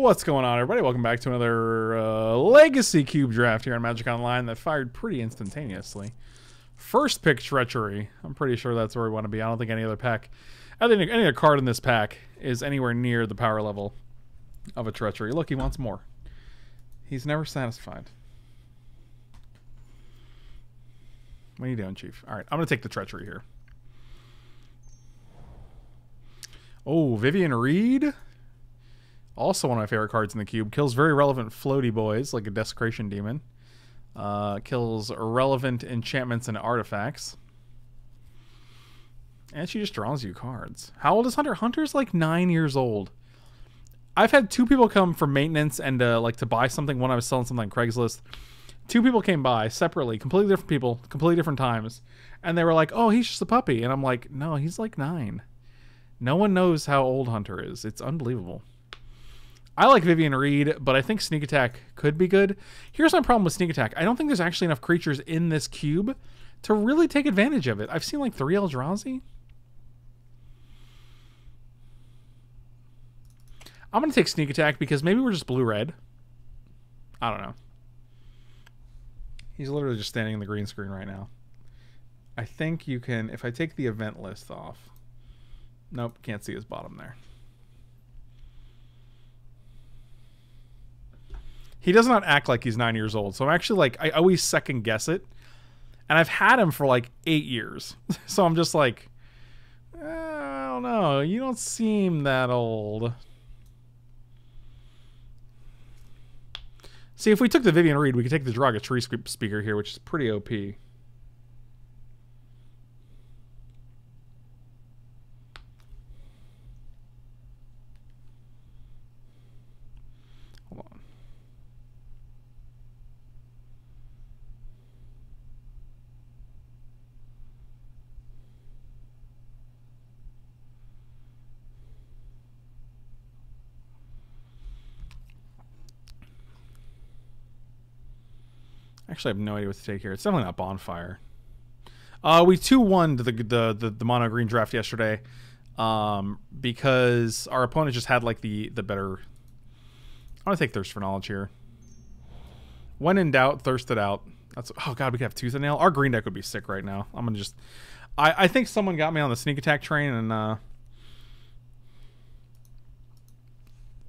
What's going on, everybody? Welcome back to another Legacy Cube draft here on Magic Online that fired pretty instantaneously. First pick, Treachery. I'm pretty sure that's where we want to be. I don't think any other pack, I think any other card in this pack is anywhere near the power level of a Treachery. Look, he wants more. He's never satisfied. What are you doing, Chief? All right, I'm going to take the Treachery here. Oh, Vivian Reed. Also one of my favorite cards in the cube. Kills very relevant floaty boys, like a Desecration Demon. Kills relevant enchantments and artifacts. And she just draws you cards. How old is Hunter? Hunter's like 9 years old. I've had two people come for maintenance and like to buy something. One, I was selling something on Craigslist. Two people came by separately, completely different people, completely different times. And they were like, oh, he's just a puppy. And I'm like, no, he's like nine. No one knows how old Hunter is. It's unbelievable. I like Vivian Reed, but I think Sneak Attack could be good. Here's my problem with Sneak Attack. I don't think there's actually enough creatures in this cube to really take advantage of it. I've seen like 3 Eldrazi. I'm going to take Sneak Attack because maybe we're just blue-red. I don't know. He's literally just standing in the green screen right now. I think you can... If I take the event list off... Nope, can't see his bottom there. He does not act like he's 9 years old, so I'm actually like, I always second guess it. And I've had him for like 8 years. So I'm just like, I don't know, you don't seem that old. See, if we took the Vivian Reed, we could take the Draga Tree Speaker here, which is pretty OP. Actually, I have no idea what to take here. It's definitely not Bonfire. We 2-1'd the mono green draft yesterday because our opponent just had like the better. I want to take Thirst for Knowledge here. When in doubt, thirst it out. That's oh god, we could have Tooth and Nail. Our green deck would be sick right now. I'm gonna just. I think someone got me on the Sneak Attack train and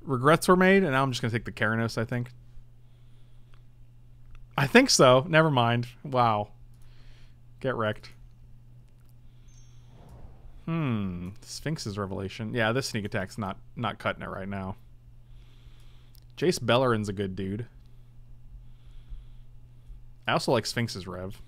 regrets were made, and now I'm just gonna take the Keranos. I think. I think so. Never mind. Wow. Get wrecked. Sphinx's revelation. Yeah, this Sneak Attack's not cutting it right now. Jace Beleren's a good dude. I also like Sphinx's Rev.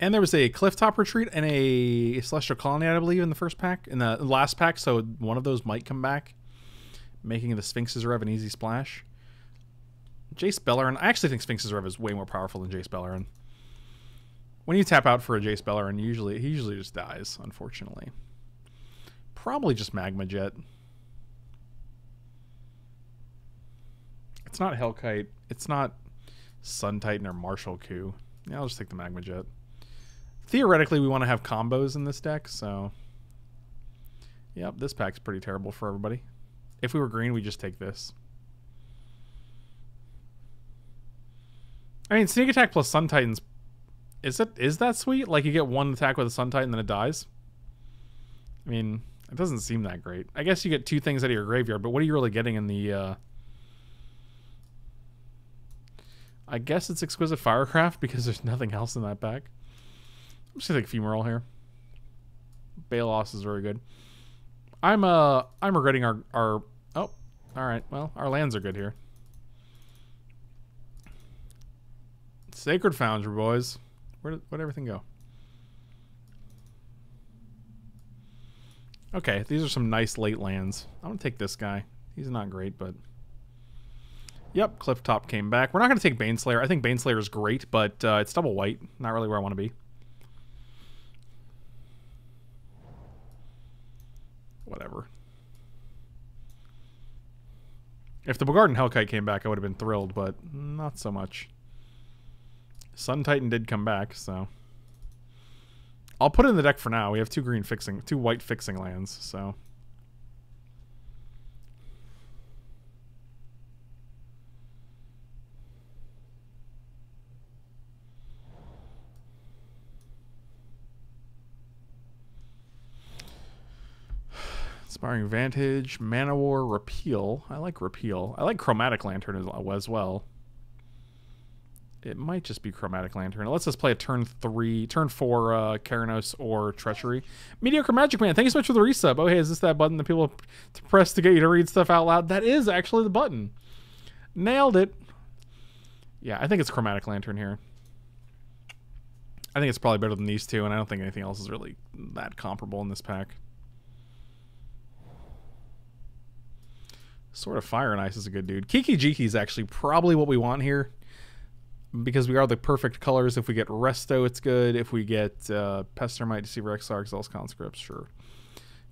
And there was a Clifftop Retreat and a Celestial Colony, I believe, in the first pack, in the last pack. So one of those might come back, making the Sphinx's Rev an easy splash. Jace Beleren. I actually think Sphinx's Rev is way more powerful than Jace Beleren. When you tap out for a Jace Beleren, he usually just dies, unfortunately. Probably just Magma Jet. It's not Hellkite. It's not Sun Titan or Martial Coup. Yeah, I'll just take the Magma Jet. Theoretically, we want to have combos in this deck, so... Yep, this pack's pretty terrible for everybody. If we were green, we'd just take this. I mean, Sneak Attack plus Sun Titans... Is that sweet? Like, you get one attack with a Sun Titan, then it dies? I mean, it doesn't seem that great. I guess you get two things out of your graveyard, but what are you really getting in the... I guess it's Exquisite Firecraft, because there's nothing else in that pack. I'm just gonna take Fumarole here. Balos is very good. I'm regretting our oh, alright, well, our lands are good here. Sacred Foundry, boys. Where'd everything go? Okay, these are some nice late lands. I'm gonna take this guy. He's not great, but yep, Clifftop came back. We're not gonna take Baneslayer. I think Baneslayer is great, but it's double white. Not really where I want to be. Whatever. If the Bogarden Hellkite came back, I would have been thrilled, but not so much. Sun Titan did come back, so I'll put it in the deck for now. We have two white fixing lands, so Inspiring Vantage, Mana War, Repeal. I like Repeal. I like Chromatic Lantern as well. It might just be Chromatic Lantern. It lets us play a turn 4 Keranos or Treachery. Mediocre Magic Man, thank you so much for the resub. Oh, hey, is this that button that people press to get you to read stuff out loud? That is actually the button. Nailed it. Yeah, I think it's Chromatic Lantern here. I think it's probably better than these two, and I don't think anything else is really that comparable in this pack. Sort of Fire and Ice is a good dude. Kiki-Jiki is actually probably what we want here, because we are the perfect colors. If we get Resto, it's good. If we get Pestermite, Deceiver Exarch, Zealous Conscripts, sure.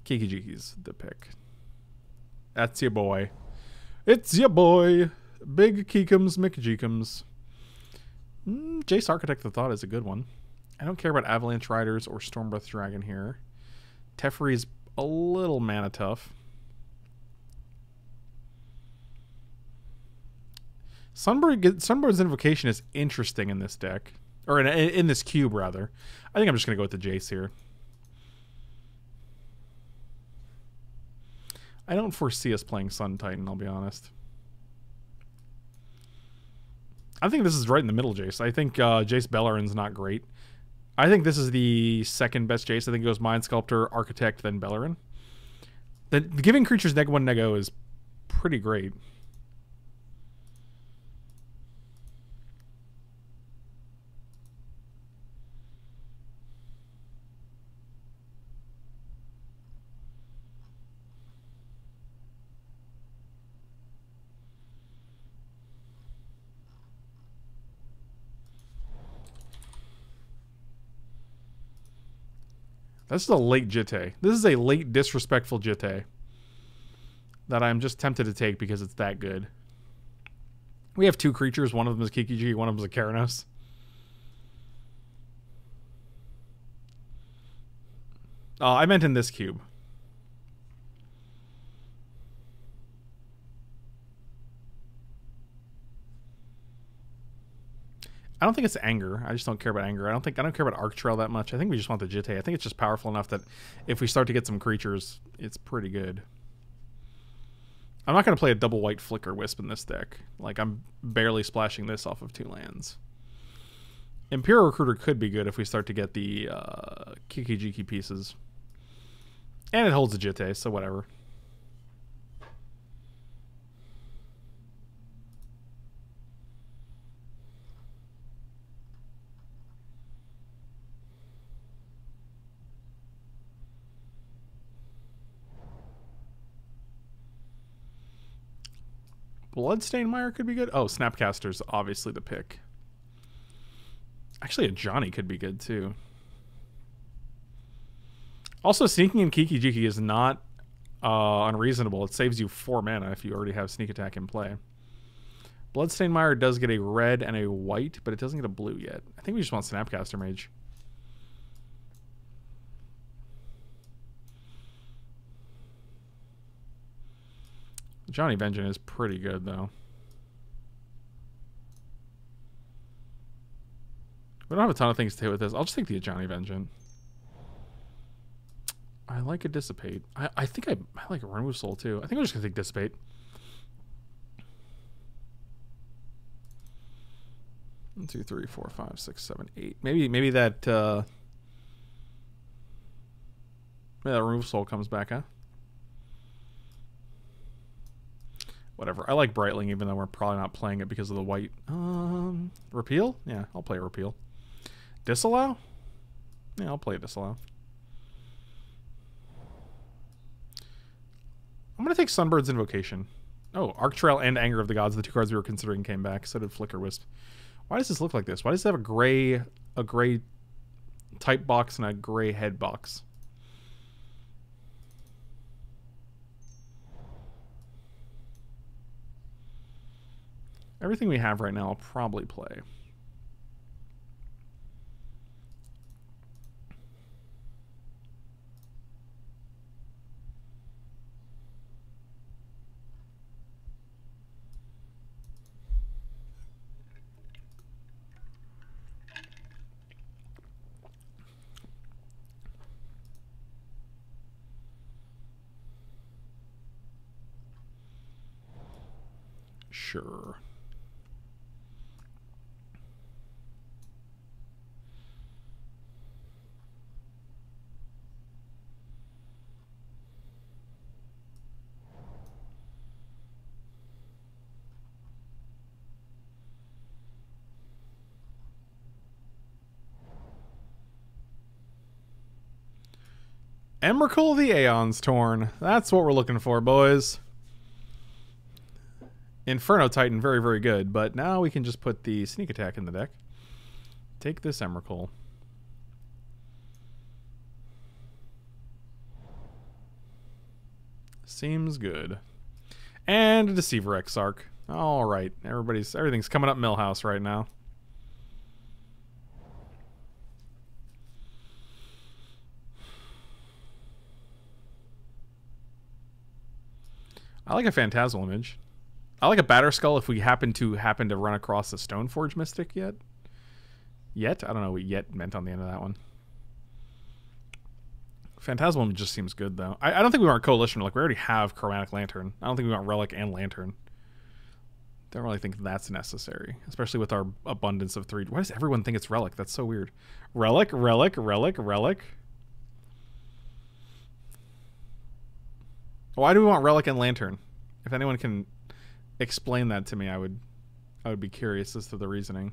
Kiki-Jiki's the pick. That's your boy. It's your boy. Big Kikums, McJeekums. Jace Architect the Thought is a good one. I don't care about Avalanche Riders or Stormbreath Dragon here. Teferi's a little mana tough. Sunbird's invocation is interesting in this deck, or in this cube rather. I think I'm just gonna go with the Jace here. I don't foresee us playing Sun Titan, I'll be honest. I think this is right in the middle Jace. I think Jace Beleren's not great. I think this is the second best Jace. I think it goes Mind Sculptor, Architect, then Beleren. The giving creatures -1 nego is pretty great. This is a late Jitte. This is a late disrespectful Jitte that I'm just tempted to take because it's that good. We have two creatures. One of them is Kiki-Jiki, one of them is a Keranos. Oh, I meant in this cube. I don't think it's anger. I just don't care about anger. I don't care about Arc Trail that much. I think we just want the Jitte. I think it's just powerful enough that if we start to get some creatures, it's pretty good. I'm not going to play a double white Flicker Wisp in this deck. Like, I'm barely splashing this off of two lands. Imperial Recruiter could be good if we start to get the Kiki-Jiki pieces. And it holds a Jitte, so whatever. Bloodstained Mire could be good. Oh, Snapcaster's obviously the pick. Actually, a Johnny could be good too. Also, sneaking in Kiki-Jiki is not unreasonable. It saves you 4 mana if you already have Sneak Attack in play. Bloodstained Mire does get a red and a white, but it doesn't get a blue yet. I think we just want Snapcaster Mage. Johnny Vengeance is pretty good, though. We don't have a ton of things to hit with this. I'll just take the Johnny Vengeance. I like a Dissipate. I think I like a Remove Soul, too. I think I'm just going to take Dissipate. One, two, three, four, five, six, seven, eight. Maybe that... maybe that Remove Soul comes back, huh? Whatever. I like Brightling, even though we're probably not playing it because of the white. Repeal? Yeah, I'll play Repeal. Disallow? Yeah, I'll play Disallow. I'm going to take Sunbird's Invocation. Oh, Arc Trail and Anger of the Gods, the two cards we were considering, came back. So did Flicker Wisp. Why does this look like this? Why does it have a gray type box and a gray head box? Everything we have right now I'll probably play. Sure. Emrakul the Aeon's Torn. That's what we're looking for, boys. Inferno Titan, very, very good. But now we can just put the Sneak Attack in the deck. Take this Emrakul. Seems good. And a Deceiver Exarch. All right, everything's coming up Millhouse right now. I like a Phantasmal Image. I like a Batterskull if we happen to run across a Stoneforge Mystic yet. I don't know what yet meant on the end of that one. Phantasmal just seems good, though. I don't think we want Coalition Relic. We already have Chromatic Lantern. I don't think we want Relic and Lantern. Don't really think that's necessary, especially with our abundance of three. Why does everyone think it's Relic? That's so weird. Relic, Relic, Relic, Relic. Why do we want Relic and Lantern? If anyone can explain that to me, I would be curious as to the reasoning.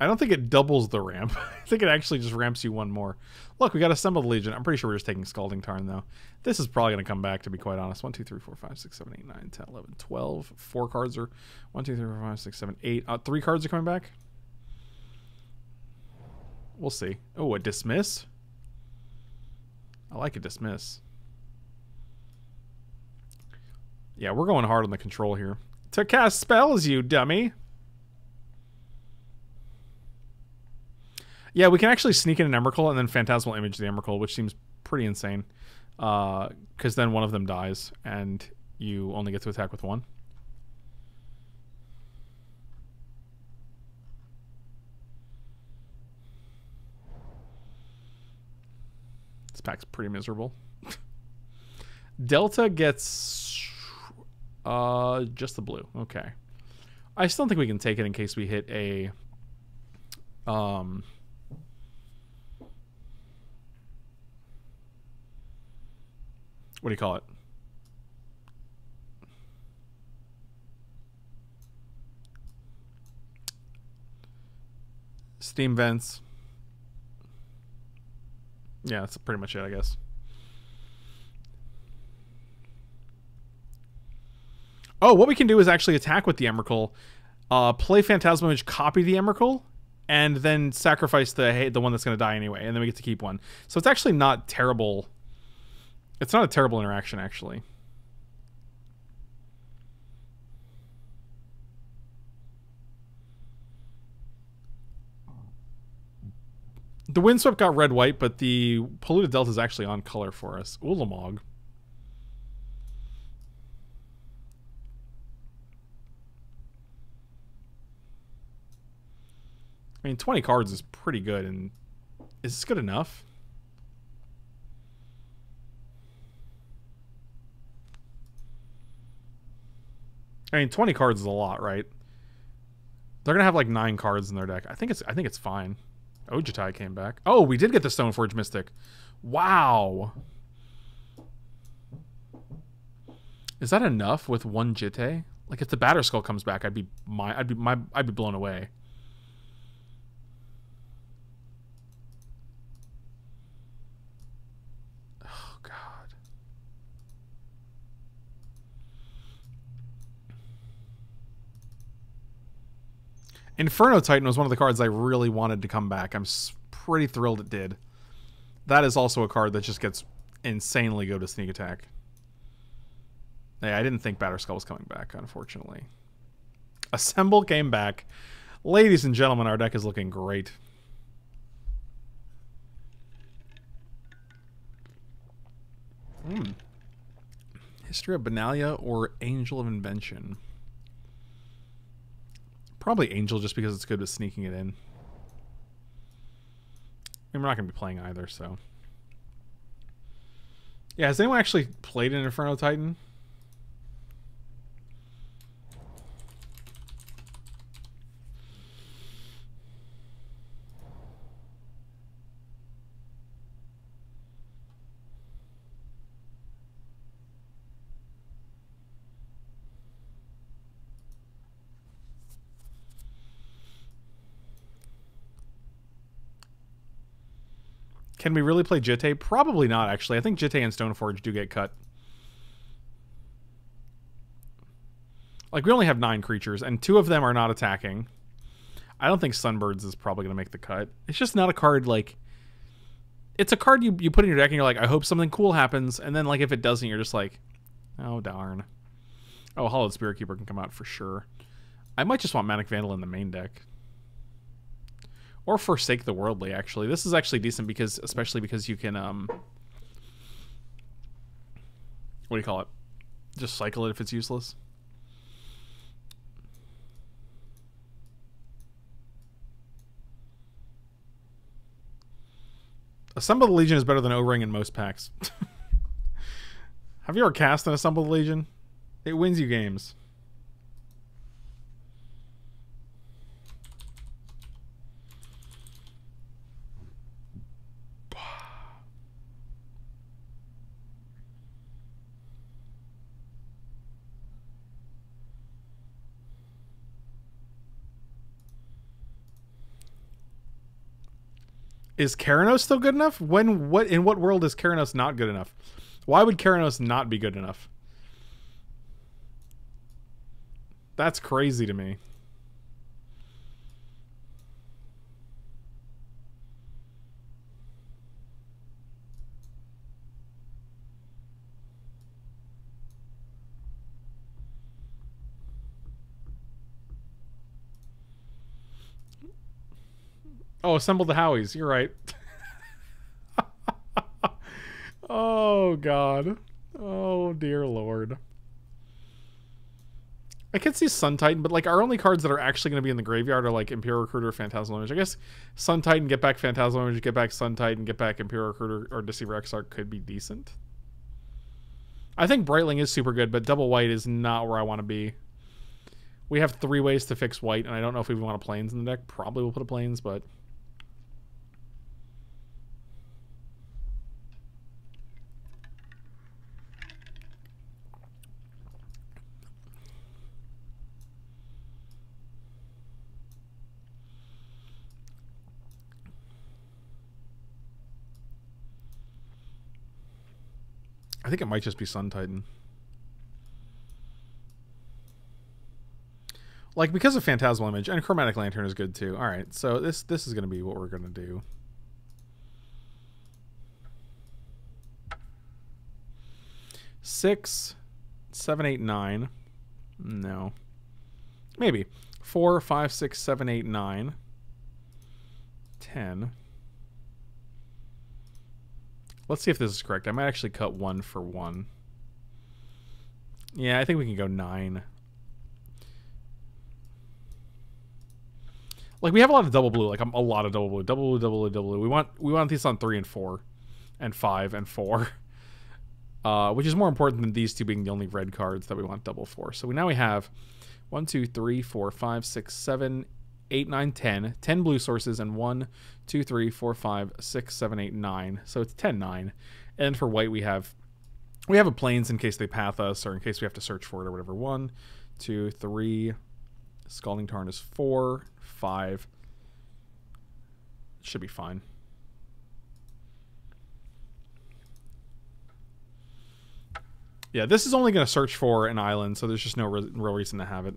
I don't think it doubles the ramp. I think it actually just ramps you one more. Look, we got Assemble the Legion. I'm pretty sure we're just taking Scalding Tarn, though. This is probably going to come back, to be quite honest. 1, 2, 3, 4, 5, 6, 7, 8, 9, 10, 11, 12. 4 cards are... 1, 2, 3, 4, 5, 6, 7, 8. 3 cards are coming back. We'll see. Oh, a Dismiss? I like a Dismiss. Yeah, we're going hard on the control here. To cast spells, you dummy! Yeah, we can actually sneak in an Emrakul and then Phantasmal Image the Emrakul, which seems pretty insane. Because then one of them dies, and you only get to attack with one. This pack's pretty miserable. Delta gets... just the blue. Okay. I still don't think we can take it in case we hit a... what do you call it? Steam vents. Yeah, that's pretty much it, I guess. Oh, what we can do is actually attack with the Emrakul, play Phantasmal Image, copy the Emrakul, and then sacrifice the one that's going to die anyway, and then we get to keep one. So it's actually not terrible. It's not a terrible interaction, actually. The Windswept got red-white, but the Polluted Delta is actually on color for us. Ulamog. I mean, 20 cards is pretty good, and is this good enough? I mean, 20 cards is a lot, right? They're gonna have like 9 cards in their deck. I think it's fine. Ojutai came back. Oh, we did get the Stoneforge Mystic. Wow. Is that enough with one Jitte? Like, if the Batterskull comes back, I'd be blown away. Inferno Titan was one of the cards I really wanted to come back. I'm pretty thrilled it did. That is also a card that just gets insanely good to Sneak Attack. Yeah, I didn't think Batterskull was coming back, unfortunately. Assemble came back. Ladies and gentlemen, our deck is looking great. History of Benalia or Angel of Invention? Probably Angel, just because it's good with sneaking it in. I mean, we're not going to be playing either, so... Yeah, has anyone actually played an Inferno Titan? Can we really play Jitte? Probably not, actually. I think Jitte and Stoneforge do get cut. Like, we only have 9 creatures, and 2 of them are not attacking. I don't think Sunbird's is probably going to make the cut. It's just not a card, like... It's a card you put in your deck, and you're like, I hope something cool happens, and then, like, if it doesn't, you're just like, oh, darn. Oh, Hollowed Spirit Keeper can come out for sure. I might just want Manic Vandal in the main deck. Or Forsake the Worldly, actually. This is actually decent because, especially because you can, what do you call it? Just cycle it if it's useless. Assemble the Legion is better than O-Ring in most packs. Have you ever cast an Assemble the Legion? It wins you games. Is Keranos still good enough? In what world is Keranos not good enough? Why would Keranos not be good enough? That's crazy to me. Oh, Assemble the Howies. You're right. Oh, God. Oh, dear Lord. I could see Sun Titan, but, like, our only cards that are actually going to be in the graveyard are, like, Imperial Recruiter or Phantasmal Image. I guess Sun Titan, get back Phantasmal Image, get back Sun Titan, get back Imperial Recruiter or Deceiver Exarch could be decent. I think Brightling is super good, but double white is not where I want to be. We have 3 ways to fix white, and I don't know if we even want a Plains in the deck. Probably we'll put a Plains, but... I think it might just be Sun Titan. Like, because of Phantasmal Image, and Chromatic Lantern is good too. Alright, so this is going to be what we're going to do. Six, seven, eight, nine. No. Maybe. 4, 5, 6, 7, 8, 9. 10. Let's see if this is correct. I might actually cut 1 for 1. Yeah, I think we can go 9. Like, we have a lot of double blue. Like, a lot of double blue. Double blue, double blue, double blue. We want these on 3 and 4 and 5 and 4. Which is more important than these two being the only red cards that we want double for. So now we have 1, 2, 3, 4, 5, 6, 7, 8, 9, 10. 10 blue sources and 1, 2, 3, 4, 5, 6, 7, 8, 9. So it's 10, 9. And for white, we have a Plains in case they path us or in case we have to search for it or whatever. 1, 2, 3... Scalding Tarn is 4, 5. Should be fine. Yeah, this is only going to search for an island, so there's just no real reason to have it.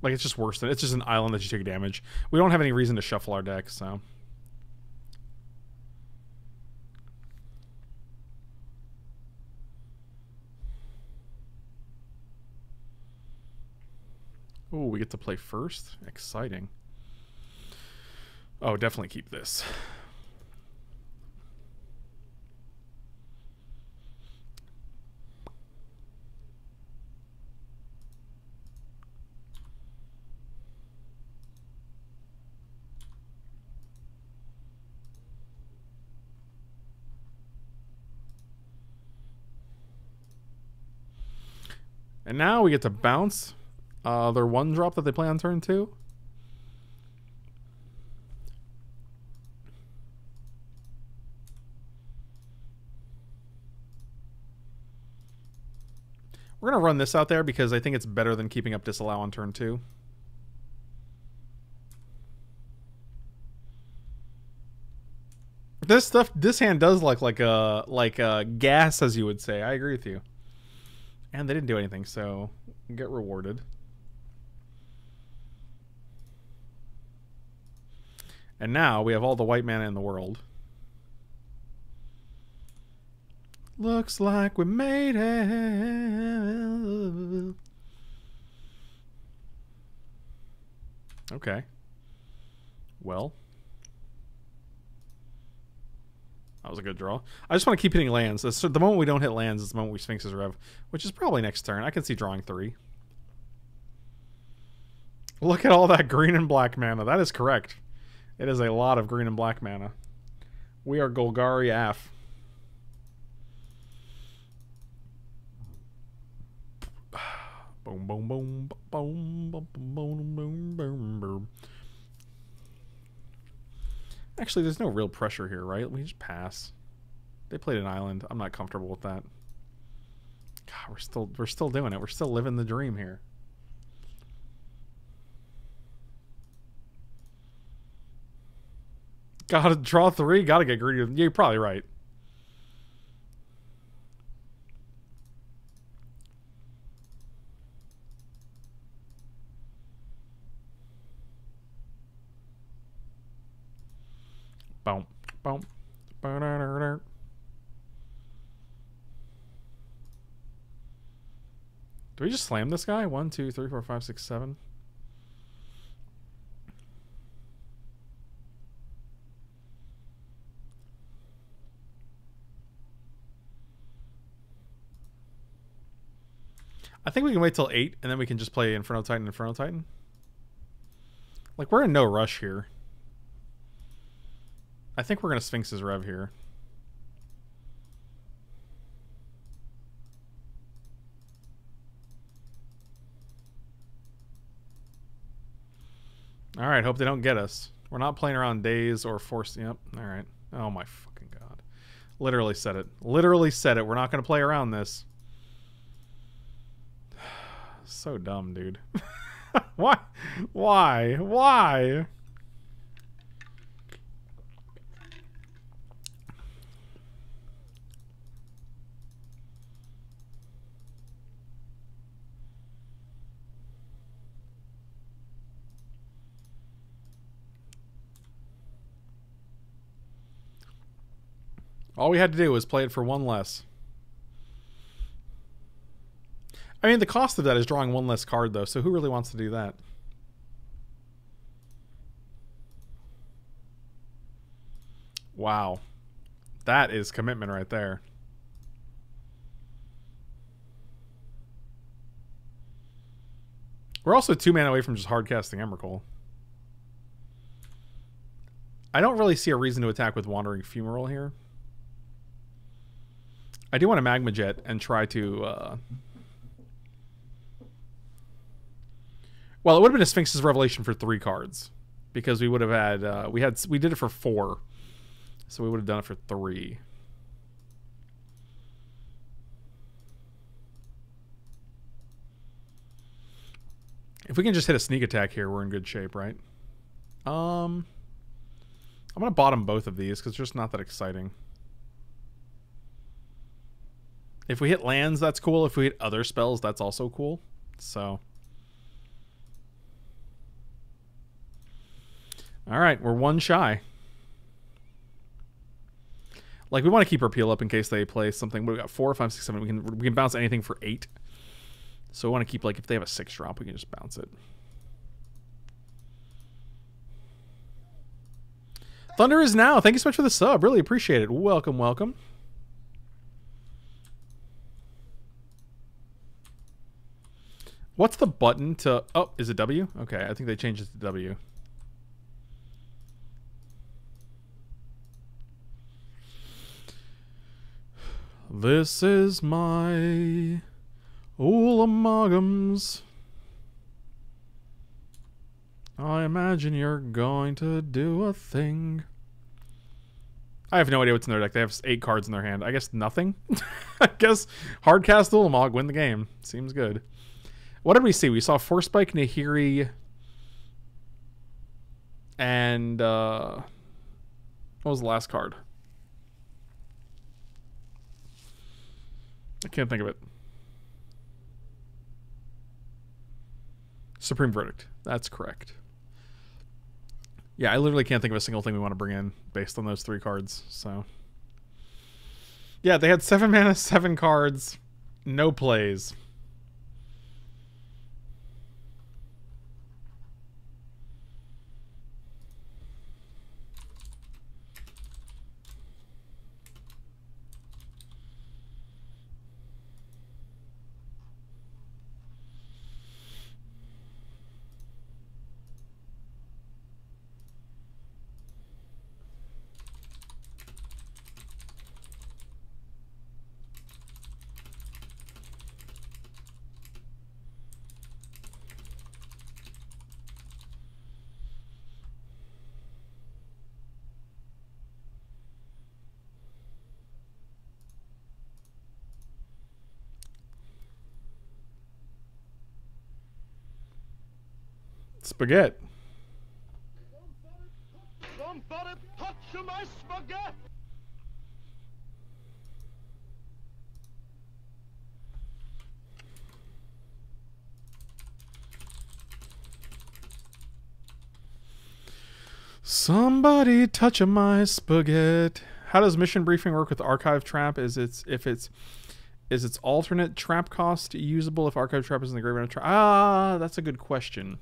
Like, it's just worse than... It's just an island that you take damage. We don't have any reason to shuffle our deck, so... Oh, we get to play first? Exciting. Oh, definitely keep this. And now we get to bounce their one drop that they play on turn two. We're going to run this out there because I think it's better than keeping up Disallow on turn two. This stuff, this hand does look like a gas, as you would say. I agree with you. And they didn't do anything, so get rewarded. And now we have all the white mana in the world. Looks like we made it. Okay. Well. That was a good draw. I just want to keep hitting lands. So the moment we don't hit lands is the moment we Sphinx's Rev, which is probably next turn. I can see drawing three. Look at all that green and black mana. That is correct. It is a lot of green and black mana. We are Golgari AF. Boom, boom, boom, boom, boom, boom, boom, boom, boom. Actually, there's no real pressure here, right? We just pass. They played an island. I'm not comfortable with that. God, we're still doing it. We're still living the dream here. Gotta draw three. Gotta get greedy. Yeah, you're probably right. Boom, boom, boom. Do we just slam this guy? 1, 2, 3, 4, 5, 6, 7. I think we can wait till 8 and then we can just play Inferno Titan, Inferno Titan. Like, we're in no rush here. I think we're going to Sphinx's Rev here. Alright, hope they don't get us. We're not playing around days or forcing up. Alright. Oh my fucking god. Literally said it. Literally said it. We're not going to play around this. So dumb, dude. Why? Why? Why? All we had to do was play it for one less. I mean, the cost of that is drawing one less card, though, so who really wants to do that? Wow. That is commitment right there. We're also 2 mana away from just hardcasting Emrakul. I don't really see a reason to attack with Wandering Fumarole here. I do want to Magma Jet and try to... Well, it would have been a Sphinx's Revelation for 3 cards. Because we would have had... we did it for 4. So we would have done it for 3. If we can just hit a Sneak Attack here, we're in good shape, right? I'm going to bottom both of these because they're just not that exciting. If we hit lands, that's cool. If we hit other spells, that's also cool. So. Alright, we're 1 shy. Like, we want to keep Repeal up in case they play something. What do we got? 4, 5, 6, 7. We can bounce anything for 8. So we want to keep, like, if they have a 6 drop, we can just bounce it. Thunder is now. Thank you so much for the sub. Really appreciate it. Welcome, welcome. What's the button to... Oh, is it W? Okay, I think they changed it to W. This is my Ulamagums. I imagine you're going to do a thing. I have no idea what's in their deck. They have 8 cards in their hand. I guess nothing. I guess hardcast Ulamog, win the game. Seems good. What did we see? We saw Forspike, Nahiri, and what was the last card? I can't think of it. Supreme Verdict. That's correct. Yeah, I literally can't think of a single thing we want to bring in based on those 3 cards. So, yeah, they had 7 mana, 7 cards, no plays. Spaghetti. Somebody touch my spaghetti. Somebody touch my spaghetti. How does mission briefing work with archive trap? Is its alternate trap cost usable if archive trap is in the graveyard? Ah, that's a good question.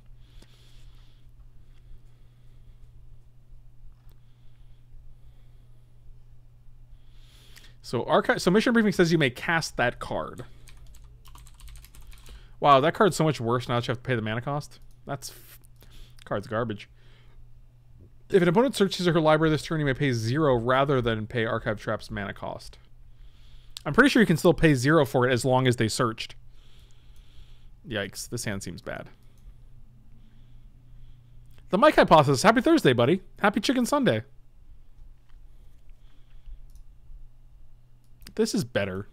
So mission briefing says you may cast that card. Wow, that card's so much worse now that you have to pay the mana cost. Card's garbage. If an opponent searches her library this turn, you may pay 0 rather than pay Archive Trap's mana cost. I'm pretty sure you can still pay 0 for it as long as they searched. Yikes, this hand seems bad. The Mike Hypothesis. Happy Thursday, buddy. Happy Chicken Sunday. This is better.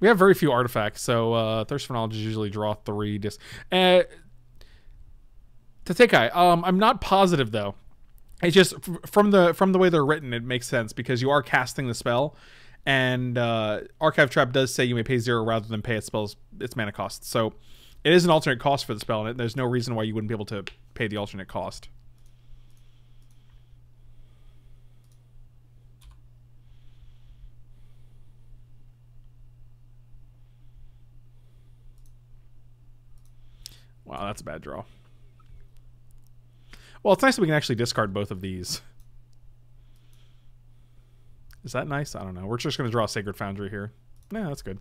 We have very few artifacts, so Thirst for Knowledge is usually draw 3. Tatekai, I'm not positive though. It's just from the way they're written, it makes sense because you are casting the spell, and Archive Trap does say you may pay 0 rather than pay its mana cost. So it is an alternate cost for the spell, and there's no reason why you wouldn't be able to pay the alternate cost. Wow, that's a bad draw. Well, it's nice that we can actually discard both of these. Is that nice? I don't know. We're just going to draw Sacred Foundry here. Nah, that's good.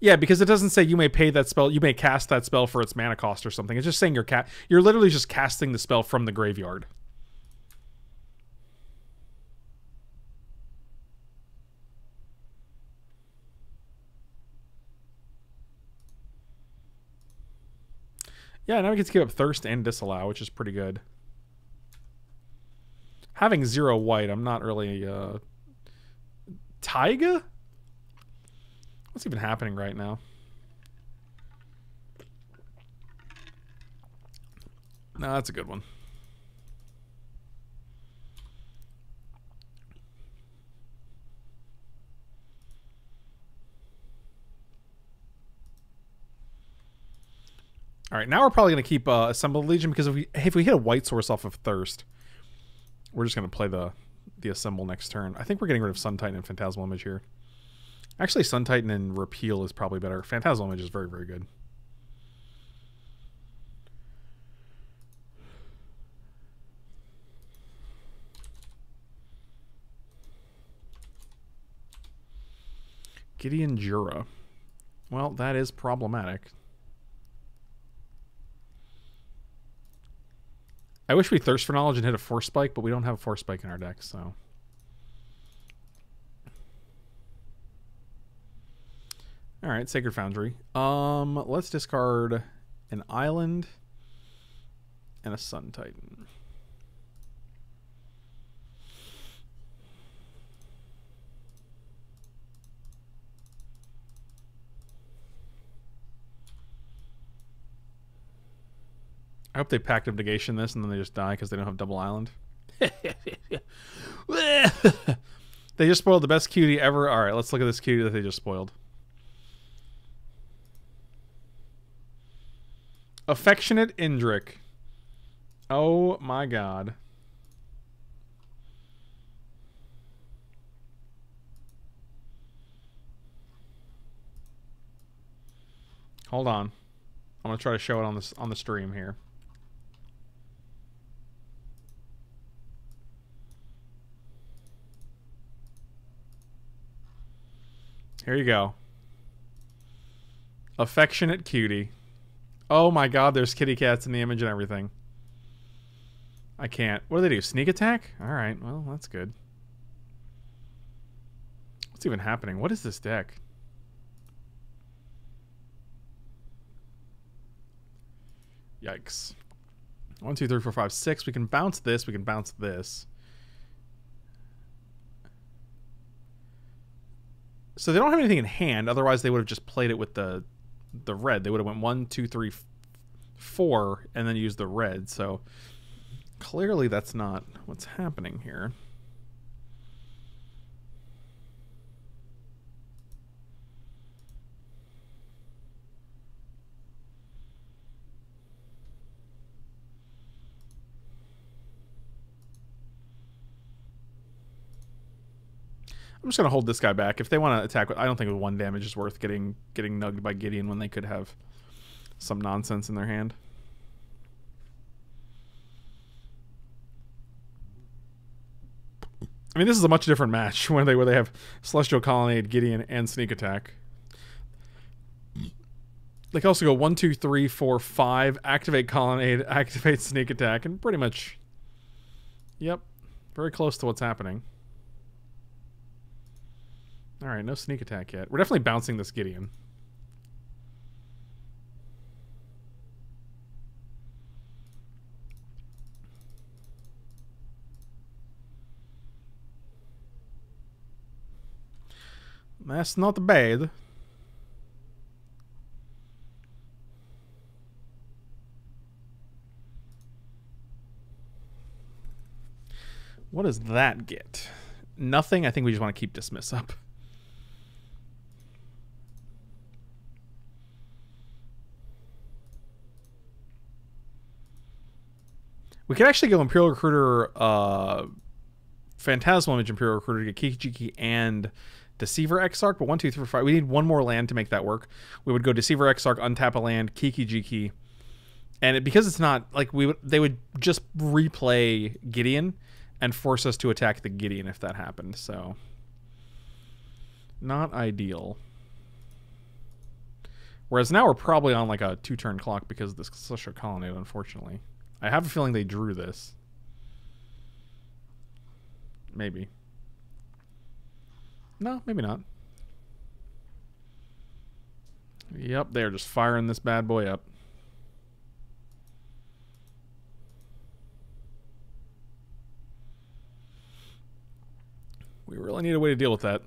Yeah, because it doesn't say you may pay that spell, you may cast that spell for its mana cost or something. It's just saying you're literally just casting the spell from the graveyard. Yeah, now we get to give up Thirst and Disallow, which is pretty good. Having 0 white, I'm not really... Taiga? What's even happening right now? No, that's a good one. All right, now we're probably going to keep Assemble the Legion because if we hit a white source off of Thirst, we're just going to play the Assemble next turn. I think we're getting rid of Sun Titan and Phantasmal Image here. Actually, Sun Titan and Repeal is probably better. Phantasmal Image is very, very good. Gideon Jura. Well, that is problematic. I wish we Thirst for Knowledge and hit a Force Spike, but we don't have a Force Spike in our deck, so... Alright, Sacred Foundry. Let's discard an Island and a Sun Titan. I hope they packed up negation this and then they just die because they don't have double island. They just spoiled the best cutie ever. All right, let's look at this cutie that they just spoiled. Affectionate Indrik. Oh my god. Hold on. I'm gonna try to show it on this on the stream here. Here you go. Affectionate cutie. Oh my god, there's kitty cats in the image and everything. I can't. What do they do? Sneak attack? Alright, well, that's good. What's even happening? What is this deck? Yikes. 1, 2, 3, 4, 5, 6. We can bounce this. We can bounce this. So they don't have anything in hand, otherwise they would have just played it with the red. They would have went 1, 2, 3, 4, and then used the red. So clearly that's not what's happening here. I'm just going to hold this guy back. If they want to attack with... I don't think 1 damage is worth getting nugged by Gideon when they could have some nonsense in their hand. I mean, this is a much different match where they have Celestial Colonnade, Gideon, and Sneak Attack. They can also go 1, 2, 3, 4, 5, activate Colonnade, activate Sneak Attack, and pretty much... Yep. Very close to what's happening. Alright, no sneak attack yet. We're definitely bouncing this Gideon. That's not bad. What does that get? Nothing. I think we just want to keep Dismiss up. We could actually go Imperial Recruiter, Phantasmal Image Imperial Recruiter to get Kiki-Jiki and Deceiver Exarch, but 1, 2, 3, 4, 5. We need 1 more land to make that work. We would go Deceiver Exarch, untap a land, Kiki-Jiki, and because it's not, like, they would just replay Gideon and force us to attack the Gideon if that happened, so... Not ideal. Whereas now we're probably on, like, a 2-turn clock because of this Celestial Colonnade, unfortunately. I have a feeling they drew this. Maybe. No, maybe not. Yep, they're just firing this bad boy up. We really need a way to deal with that.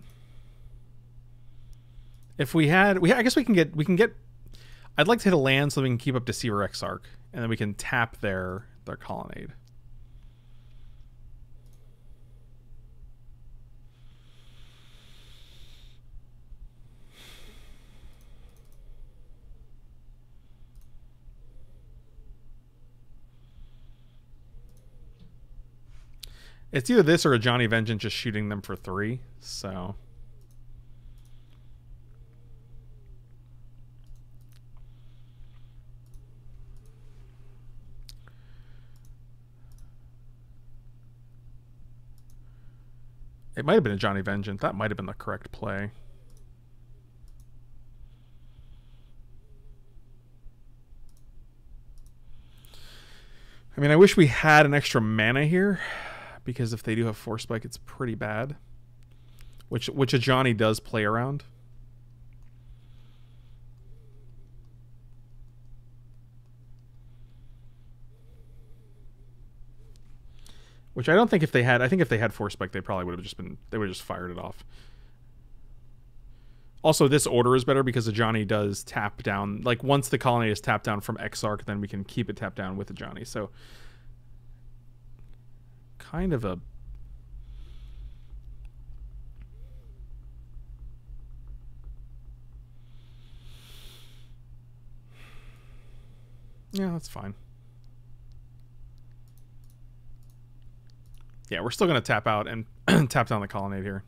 If we had... I guess we can get... I'd like to hit a land so we can keep up Deceiver Exarch. And then we can tap their colonnade. It's either this or a Johnny Vengeance just shooting them for 3, so... It might have been a Johnny Vengeance. That might have been the correct play. I mean, I wish we had an extra mana here, because if they do have Force Spike, it's pretty bad. Which a Johnny does play around. Which I don't think if they had... I think if they had Force Spike, they probably would have just been... They would have just fired it off. Also, this order is better because the Johnny does tap down... Like, once the colony is tapped down from Exarch, then we can keep it tapped down with the Johnny. So, kind of a... Yeah, that's fine. Yeah, we're still going to tap out and tap down the Colonnade here.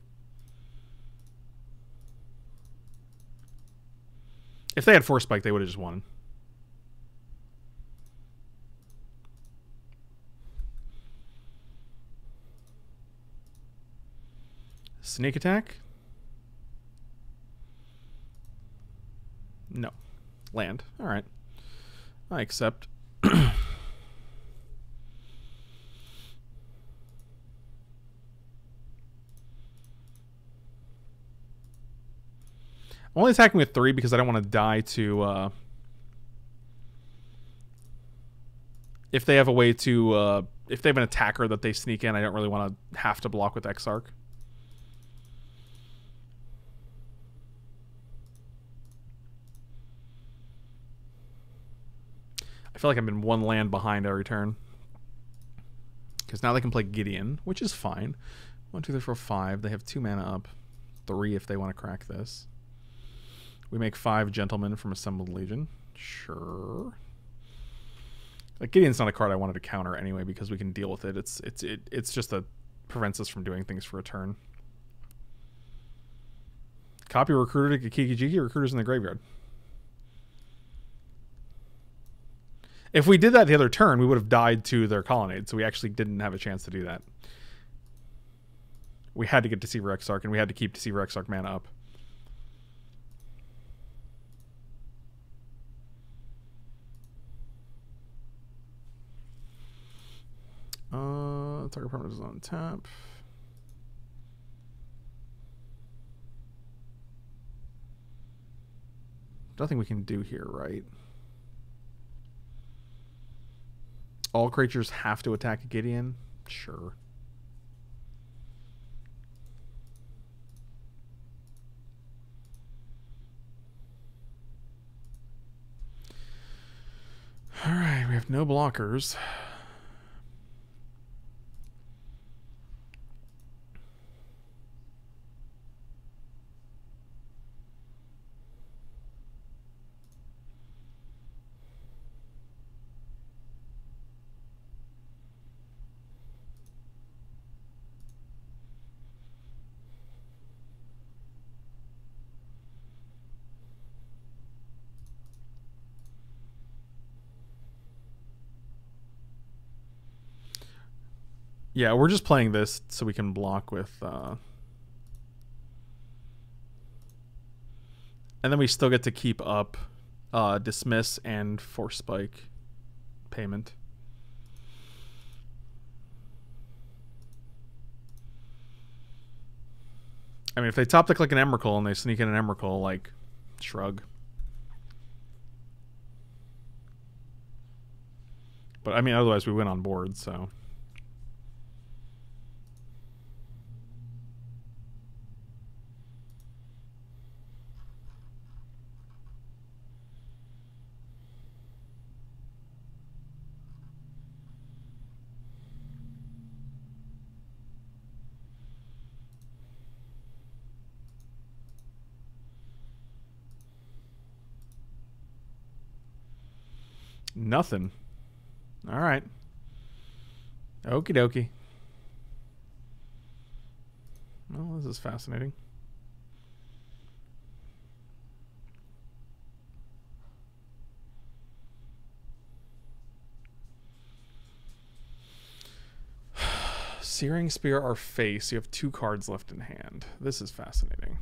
If they had Force Spike, they would have just won. Sneak Attack? No. Land. All right. I accept. I'm only attacking with 3 because I don't want to die to... if they have a way to... if they have an attacker that they sneak in, I don't really want to have to block with Exarch. I feel like I'm in one land behind every turn. Because now they can play Gideon, which is fine. 1, 2, 3, 4, 5. They have 2 mana up. 3 if they want to crack this. We make 5 Gentlemen from Assembled Legion. Sure. Like, Gideon's not a card I wanted to counter anyway because we can deal with it. It's just that prevents us from doing things for a turn. Copy Recruiter to Kiki-Jiki. Recruiter's in the graveyard. If we did that the other turn, we would have died to their Colonnade, so we actually didn't have a chance to do that. We had to get Deceiver Exarch, and we had to keep Deceiver Exarch mana up. Target permanent is on tap. Nothing we can do here, right? All creatures have to attack a Gideon? Sure. Alright, we have no blockers. Yeah, we're just playing this so we can block with... And then we still get to keep up Dismiss and Force Spike payment. I mean, if they top deck like an Emrakul and they sneak in an Emrakul, like, shrug. But, I mean, otherwise we went on board, so... Nothing. All right. Okie dokie. Well, this is fascinating. Searing Spear or Face. You have two cards left in hand. This is fascinating.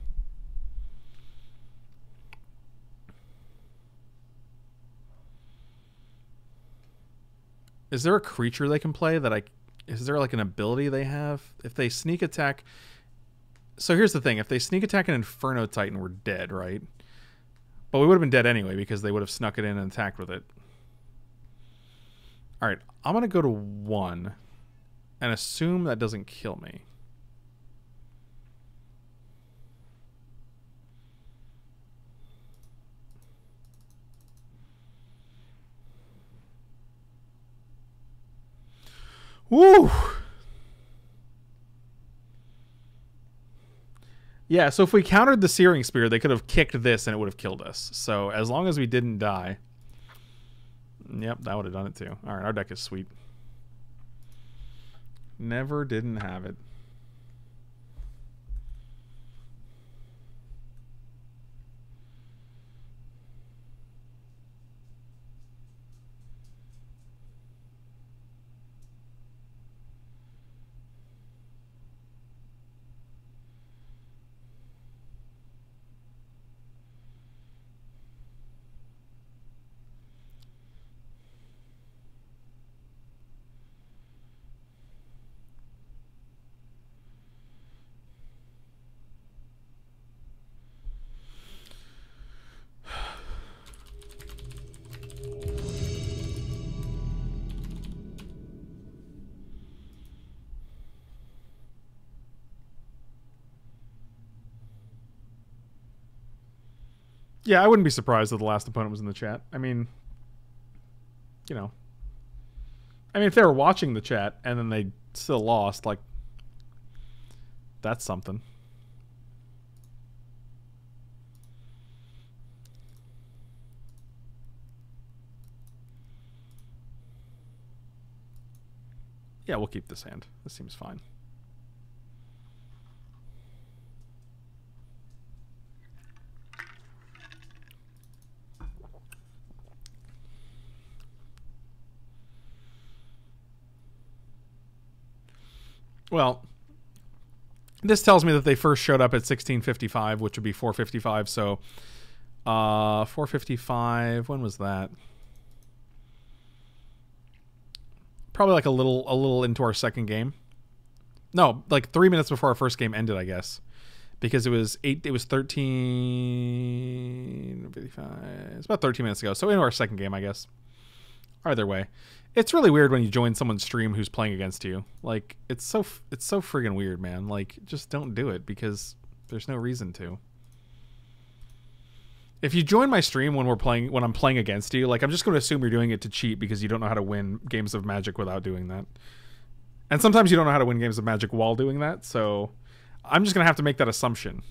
Is there a creature they can play that I... Is there like an ability they have? If they sneak attack... So here's the thing. If they sneak attack an Inferno Titan, we're dead, right? But we would have been dead anyway because they would have snuck it in and attacked with it. Alright, I'm going to go to 1 and assume that doesn't kill me. Woo! Yeah, so if we countered the Searing Spear, they could have kicked this and it would have killed us. So as long as we didn't die... Yep, that would have done it too. Alright, our deck is sweet. Never didn't have it. Yeah, I wouldn't be surprised that the last opponent was in the chat. I mean, you know. I mean, if they were watching the chat and then they still lost, like, that's something. Yeah, we'll keep this hand. This seems fine. Well, this tells me that they first showed up at 1655, which would be 455. So, 455. When was that? Probably like a little into our second game. No, like 3 minutes before our first game ended, I guess, because it was 8. It was 13:55. It's about 13 minutes ago. So into our second game, I guess. Either way, it's really weird when you join someone's stream who's playing against you. Like, it's so friggin' weird, man. Like, just don't do it because there's no reason to. If you join my stream when I'm playing against you, like, I'm just going to assume you're doing it to cheat because you don't know how to win games of Magic without doing that. And sometimes you don't know how to win games of Magic while doing that, so I'm just going to have to make that assumption.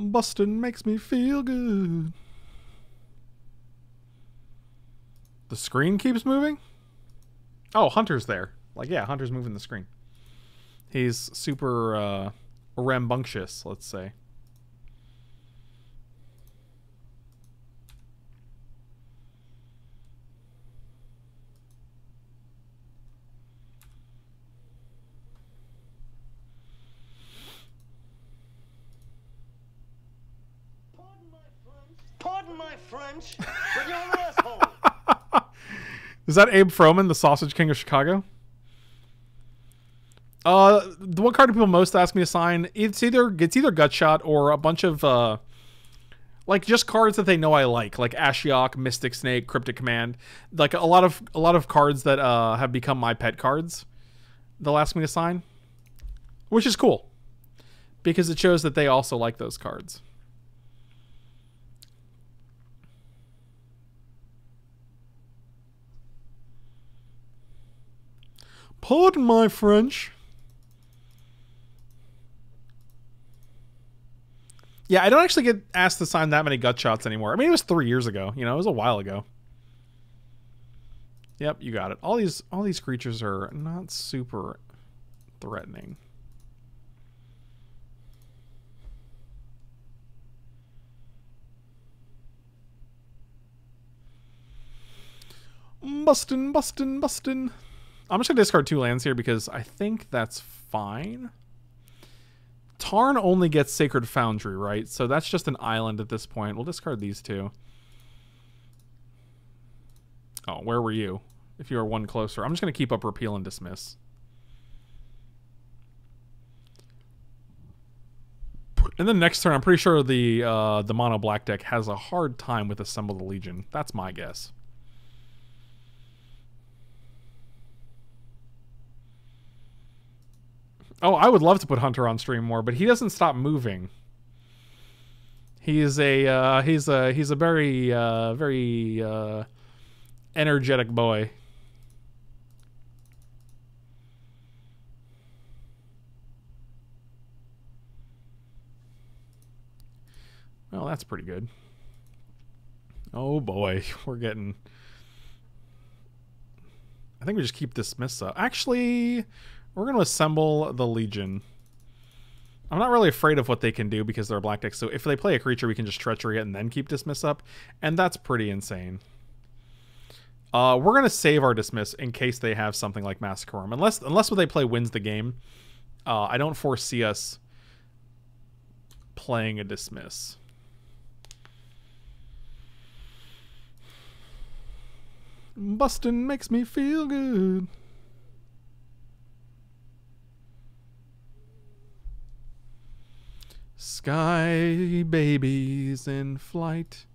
Boston makes me feel good. The screen keeps moving? Oh, Hunter's there. Like, yeah, Hunter's moving the screen. He's super rambunctious, let's say. Is that Abe Froman, the Sausage King of Chicago? What card do people most ask me to sign? It's either Gutshot or a bunch of like just cards that they know I like, Ashiok, Mystic Snake, Cryptic Command, like a lot of cards that have become my pet cards. They'll ask me to sign, which is cool because it shows that they also like those cards. Pardon my French. Yeah, I don't actually get asked to sign that many gut shots anymore. I mean, it was 3 years ago. You know, it was a while ago. Yep, you got it. All these creatures are not super threatening. Bustin', bustin', bustin'. I'm just gonna discard 2 lands here because I think that's fine. Tarn only gets Sacred Foundry, right? So that's just an island at this point. We'll discard these 2. Oh, where were you? If you are one closer. I'm just going to keep up Repeal and Dismiss. And then next turn, I'm pretty sure the mono black deck has a hard time with Assemble the Legion. That's my guess. Oh, I would love to put Hunter on stream more, but he doesn't stop moving. He is a he's a very very energetic boy. Well, that's pretty good. Oh boy, we're getting. I think we just keep Dismiss up. Actually. We're going to Assemble the Legion. I'm not really afraid of what they can do because they're a black deck. So if they play a creature, we can just Treachery it and then keep Dismiss up. And that's pretty insane. We're going to save our Dismiss in case they have something like Massacrorum. Unless what they play wins the game. I don't foresee us playing a Dismiss. Bustin' makes me feel good. Sky babies in flight,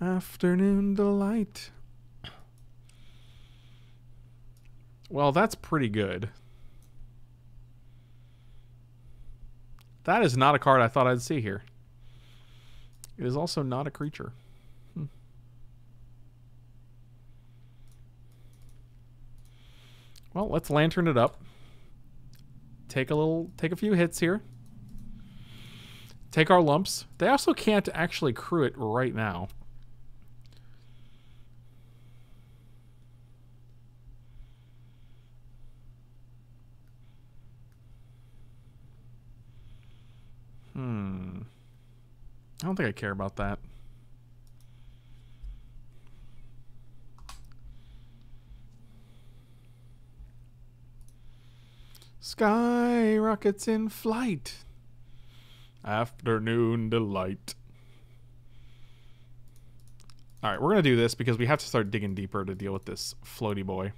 afternoon delight. Well, that's pretty good. That is not a card I thought I'd see here. It is also not a creature. Well, let's lantern it up. Take a few hits here. Take our lumps. They also can't actually crew it right now. I don't think I care about that. Sky rockets in flight. Afternoon delight. All right, we're going to do this because we have to start digging deeper to deal with this floaty boy.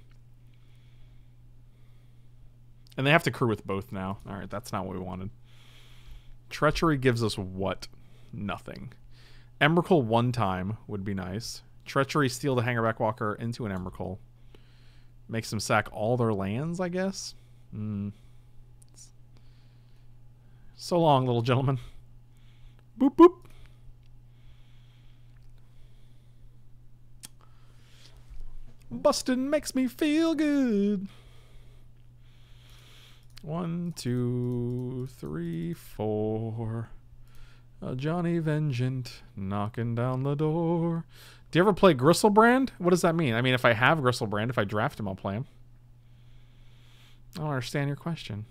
And they have to crew with both now. All right, that's not what we wanted. Treachery gives us what? Nothing. Emrakul one time would be nice. Treachery, steal the Hangarback Walker into an Emrakul. Makes them sack all their lands, I guess? So long, little gentleman. Boop, boop. Bustin' makes me feel good. 1, 2, 3, 4. Johnny Vengeance knocking down the door. Do you ever play Gristlebrand? What does that mean? I mean, if I have Gristlebrand, if I draft him, I'll play him. I don't understand your question.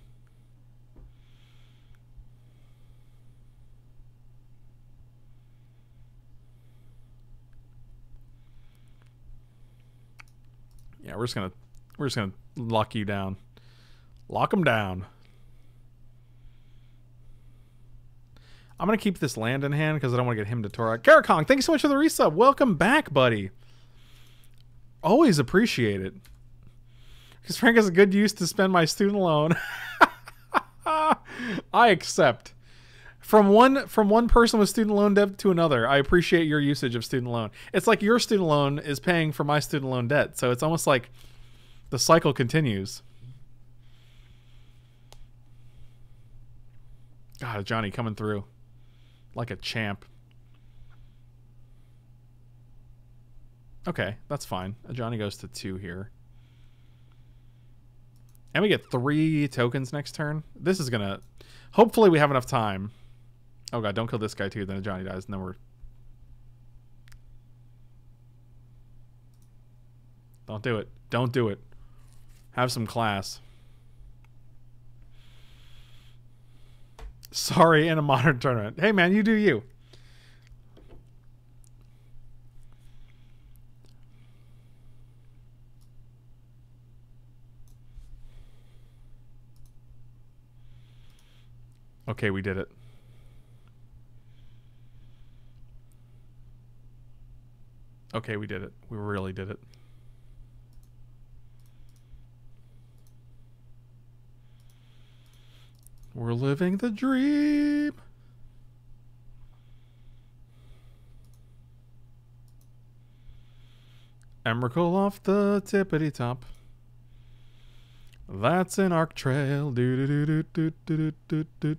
Yeah, we're just gonna lock you down. Lock them down. I'm gonna keep this land in hand because I don't want to get him to Torah. Karakong, thank you so much for the resub. Welcome back, buddy. Always appreciate it. Because Frank has a good use to spend my student loan. I accept. From one person with student loan debt to another, I appreciate your usage of student loan. It's like your student loan is paying for my student loan debt, so it's almost like the cycle continues. God, Johnny coming through like a champ. Okay, that's fine. Johnny goes to 2 here. And we get 3 tokens next turn. This is gonna... Hopefully we have enough time Oh god, don't kill this guy too, then Johnny dies, and then we're... Don't do it. Don't do it. Have some class. Sorry, in a modern tournament. Hey man, you do you. Okay, we did it. Okay, we did it. We really did it. We're living the dream. Emrakul off the tippity top. That's an Arc Trail. It's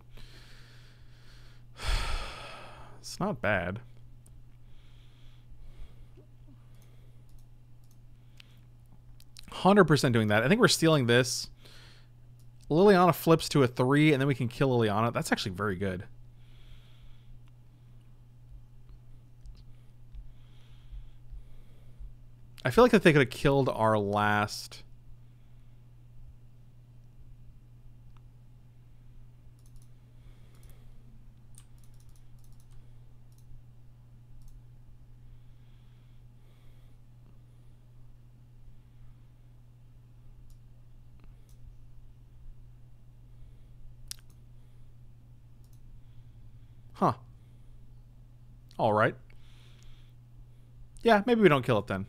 not bad. %100 doing that. I think we're stealing this. Liliana flips to a 3, and then we can kill Liliana. That's actually very good. I feel like if they could have killed our last... Huh. All right. Yeah, maybe we don't kill it then.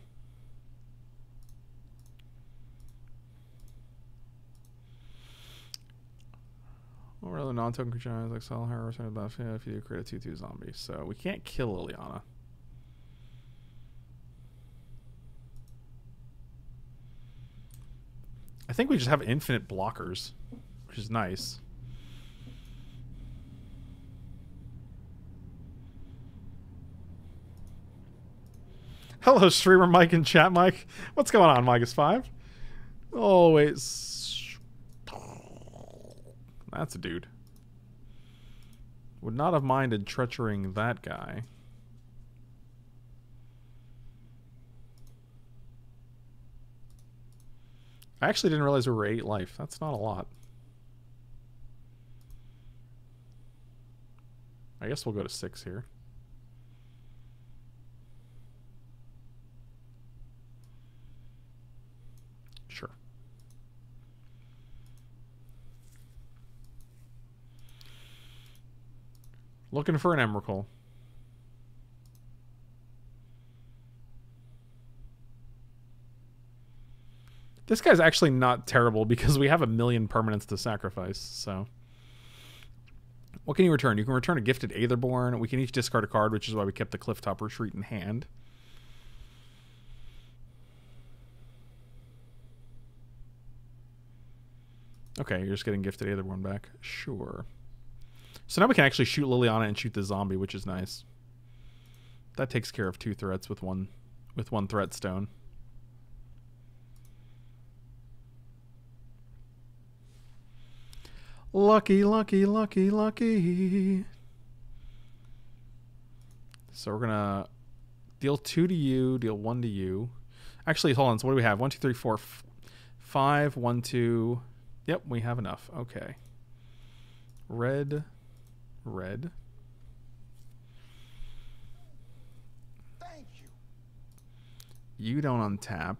Or other non-token creature like sell her or something about if you create a 2/2 zombie. So we can't kill Liliana. I think we just have infinite blockers, which is nice. Hello, streamer Mike and chat Mike. What's going on, Mike5? Oh, wait. That's a dude. Would not have minded treacherying that guy. I actually didn't realize we were 8 life. That's not a lot. I guess we'll go to 6 here. Looking for an Emrakul. This guy's actually not terrible because we have a million permanents to sacrifice, so. What can you return? You can return a gifted Aetherborn. We can each discard a card, which is why we kept the Clifftop Retreat in hand. Okay, you're just getting gifted Aetherborn back. Sure. So now we can actually shoot Liliana and shoot the zombie, which is nice. That takes care of 2 threats with one threat stone. Lucky, lucky, lucky, lucky. So we're gonna deal 2 to you, deal 1 to you. Actually, hold on. So what do we have? 1, 2, 3, 4, 5, 1, 2. Yep, we have enough. Okay. Red. Red. Thank you. You don't untap.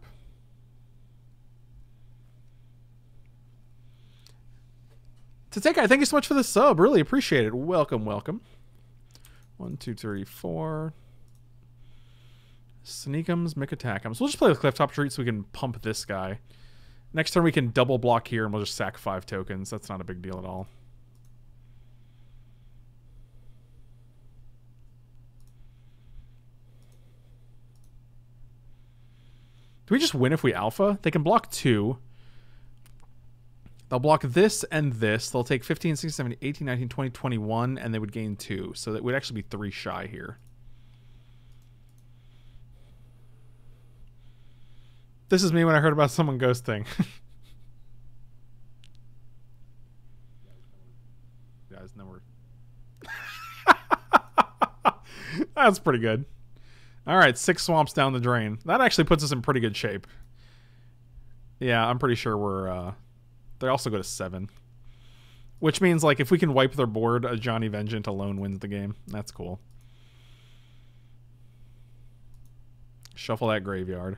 Tateka, thank you so much for the sub. Really appreciate it. Welcome, welcome. 1, 2, 3, 4. Sneakums, Mick Attackums. We'll just play with Clifftop Retreat so we can pump this guy. Next turn we can double block here and we'll just sack 5 tokens. That's not a big deal at all. Do we just win if we alpha? They can block 2. They'll block this and this. They'll take 15, 16, 17, 18, 19, 20, 21, and they would gain 2. So that would actually be 3 shy here. This is me when I heard about someone ghosting. Guys, no word. That's pretty good. Alright, 6 swamps down the drain. That actually puts us in pretty good shape. Yeah, I'm pretty sure we're... they also go to 7. Which means, like, if we can wipe their board, a Johnny Vengeance alone wins the game. That's cool. Shuffle that graveyard.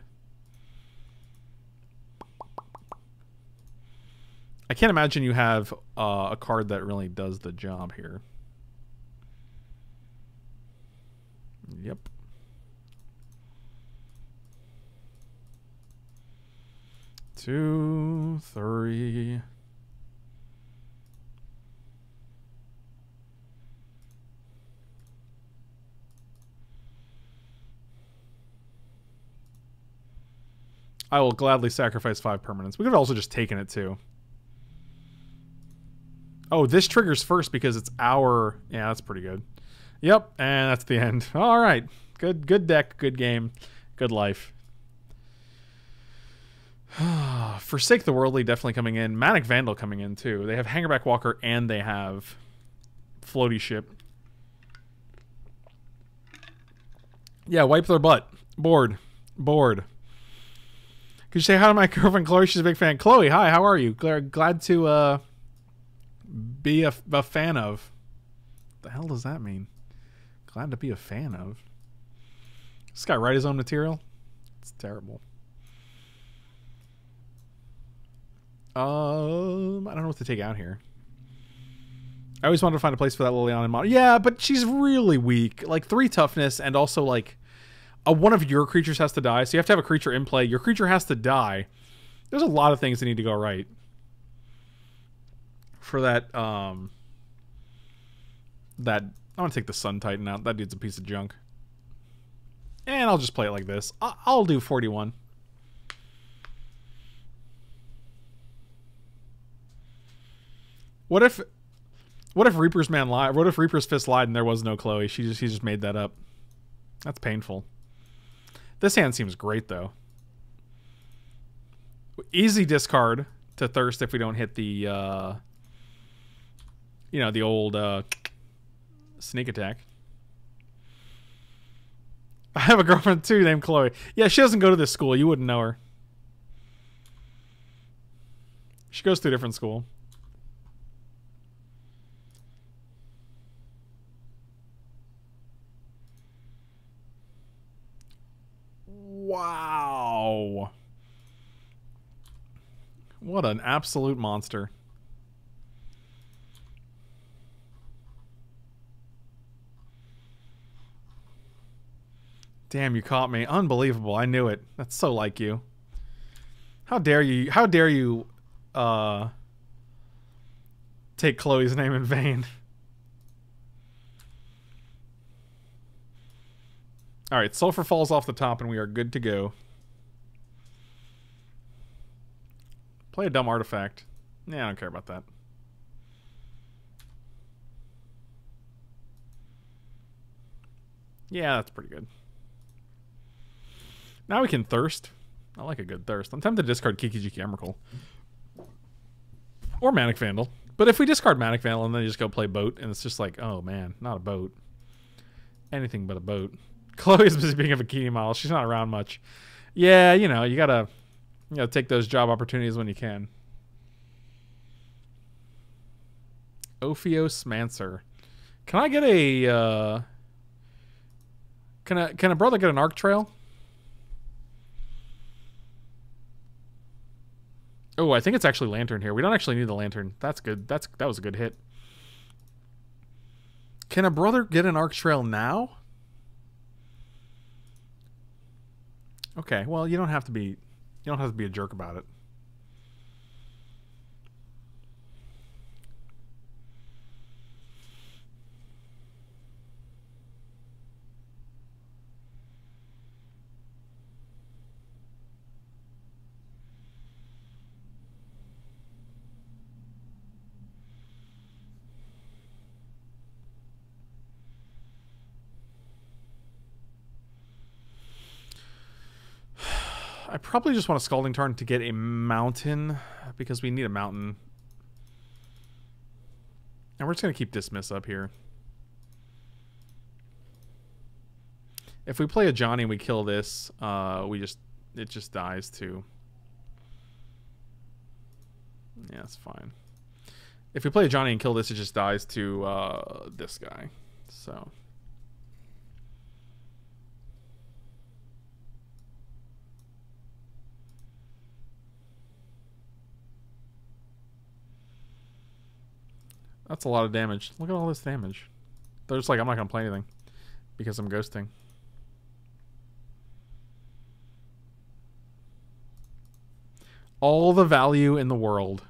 I can't imagine you have a card that really does the job here. Yep. Two, three. I will gladly sacrifice 5 permanents. We could have also just taken it too. Oh, this triggers first because it's our... Yeah, that's pretty good. Yep, and that's the end. All right. Good deck, good game, good life. Forsake the Worldly definitely coming in. Manic Vandal coming in too. They have Hangerback Walker and they have Floaty Ship. Yeah, wipe their butt. Board. Could you say hi to my girlfriend Chloe? She's a big fan. Chloe, hi, how are you? Glad to be a fan of. What the hell does that mean? Glad to be a fan of. This guy write his own material? It's terrible. I don't know what to take out here. I always wanted to find a place for that Liliana model. Yeah, but she's really weak. Like 3 toughness and also like one of your creatures has to die. So you have to have a creature in play. Your creature has to die. There's a lot of things that need to go right for that. I'm gonna take the Sun Titan out. That dude's a piece of junk. And I'll just play it like this. I'll do 41. What if Reaper's Man lied? What if Reaper's Fist lied and there was no Chloe? He just made that up. That's painful. This hand seems great though. Easy discard to Thirst if we don't hit the the old Sneak Attack. I have a girlfriend too named Chloe. Yeah, she doesn't go to this school. You wouldn't know her. She goes to a different school. Wow. What an absolute monster. Damn, you caught me. Unbelievable. I knew it. That's so like you. How dare you take Chloe's name in vain. All right, Sulfur falls off the top, and we are good to go. Play a dumb artifact. Yeah, I don't care about that. Yeah, that's pretty good. Now we can Thirst. I like a good Thirst. I'm tempted to discard Kiki-Jiki Emrakul. Or Manic Vandal. But if we discard Manic Vandal and then you just go play Boat, and it's just like, oh man, not a boat. Anything but a boat. Chloe's busy being a bikini model. She's not around much. Yeah, you gotta take those job opportunities when you can. Ophiomancer. Can I get a can a brother get an Arc Trail? Oh, I think it's actually Lantern here. We don't actually need the Lantern. That's good. That was a good hit. Can a brother get an Arc Trail now? Okay, well, you don't have to be a jerk about it. I probably just want a Scalding Tarn to get a mountain because we need a mountain. And we're just going to keep Dismiss up here. If we play a Johnny and we kill this, it just dies too. Yeah, that's fine. If we play a Johnny and kill this, it just dies to this guy. So that's a lot of damage. Look at all this damage. They're just like, I'm not going to play anything because I'm ghosting. All the value in the world.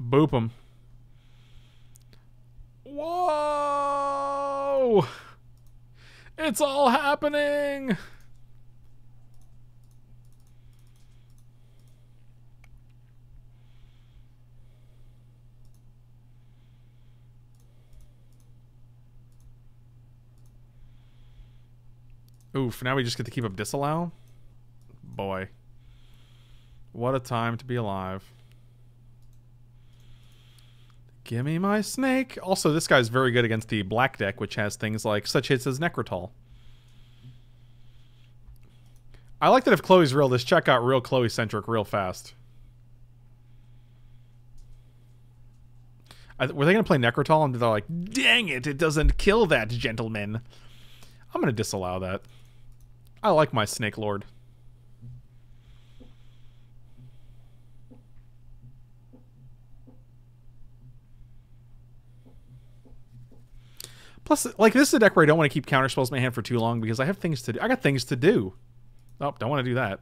Boop them. Whoa! It's all happening! Oof, now we just get to keep up Disallow? Boy. What a time to be alive. Gimme my snake! Also, this guy's very good against the black deck, which has things like such hits as Necrotal. I like that if Chloe's real, this check got real Chloe-centric real fast. Were they going to play Necrotal? And they're like, dang it, it doesn't kill that, gentleman. I'm going to disallow that. I like my Snake Lord. Plus, like, this is a deck where I don't want to keep counterspells in my hand for too long because I have things to do. I got things to do. Oh, don't want to do that.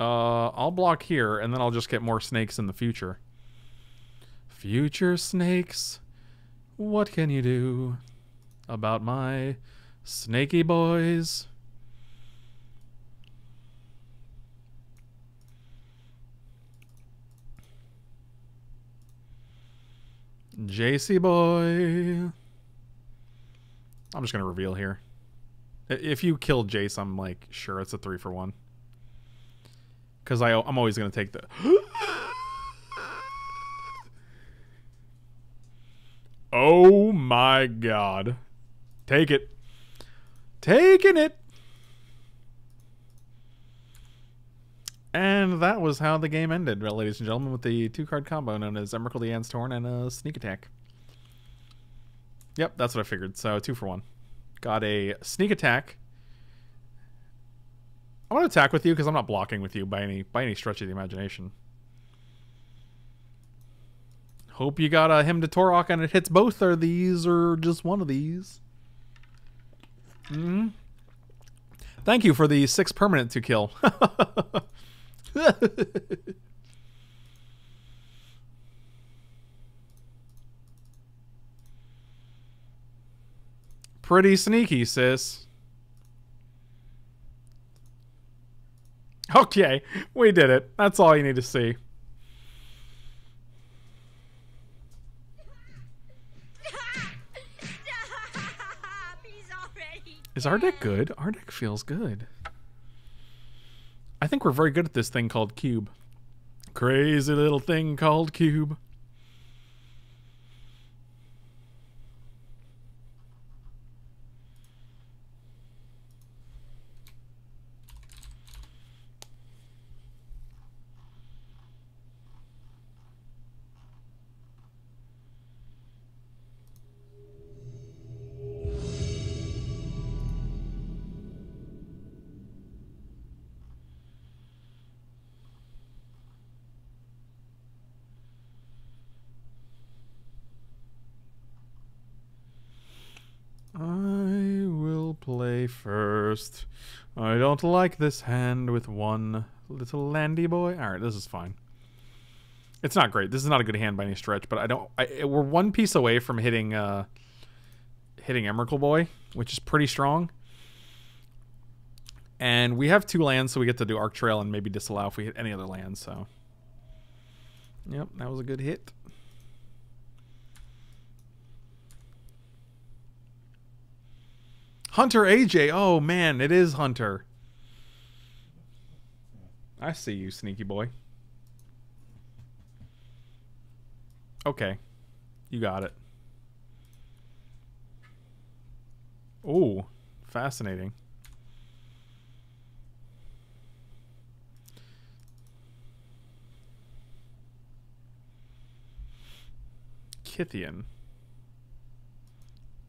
I'll block here, and then I'll just get more snakes in the future. Future snakes, what can you do about my snaky boys? JC boy. I'm just going to reveal here. If you kill Jace, I'm like, sure, it's a 3-for-1. Because I'm always going to take the... Oh my god. Take it. Taking it! And that was how the game ended, ladies and gentlemen, with the 2-card combo known as Emrakul the Aeon's Torn and a Sneak Attack. Yep, that's what I figured. So, 2-for-1. Got a Sneak Attack. I want to attack with you because I'm not blocking with you by any stretch of the imagination. Hope you got him to Torok and it hits both of these or just one of these. Mm-hmm. Thank you for the 6 permanent to kill. Pretty sneaky, sis. Okay, we did it. That's all you need to see. Is our deck good? Our deck feels good. I think we're very good at this thing called Cube. Crazy little thing called Cube. First, I don't like this hand with one little landy boy. All right, this is fine. It's not great. This is not a good hand by any stretch, but we're one piece away from hitting hitting Emrakul Boy, which is pretty strong. And we have 2 lands, so we get to do Arc Trail and maybe disallow if we hit any other land. So, yep, that was a good hit. Hunter AJ. Oh, man, it is Hunter. I see you, sneaky boy. Okay. You got it. Ooh, fascinating. Kithian.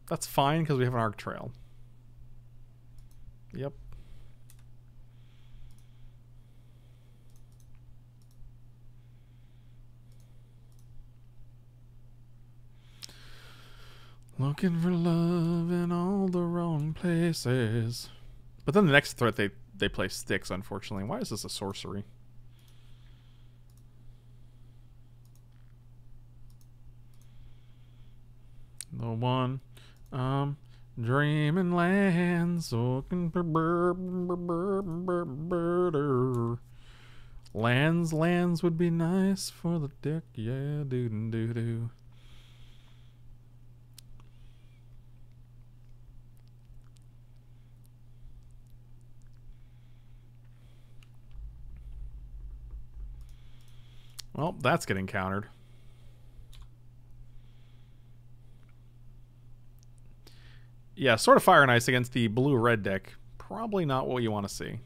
That's fine because we have an Arc Trail. Yep. Looking for love in all the wrong places. But then the next threat they play sticks, unfortunately. Why is this a sorcery? The one dreaming lands, looking for birder. Lands would be nice for the dick, yeah, doo-doo-doo-doo. Well, that's getting countered. Yeah, sort of Fire and Ice against the blue-red deck. Probably not what you want to see.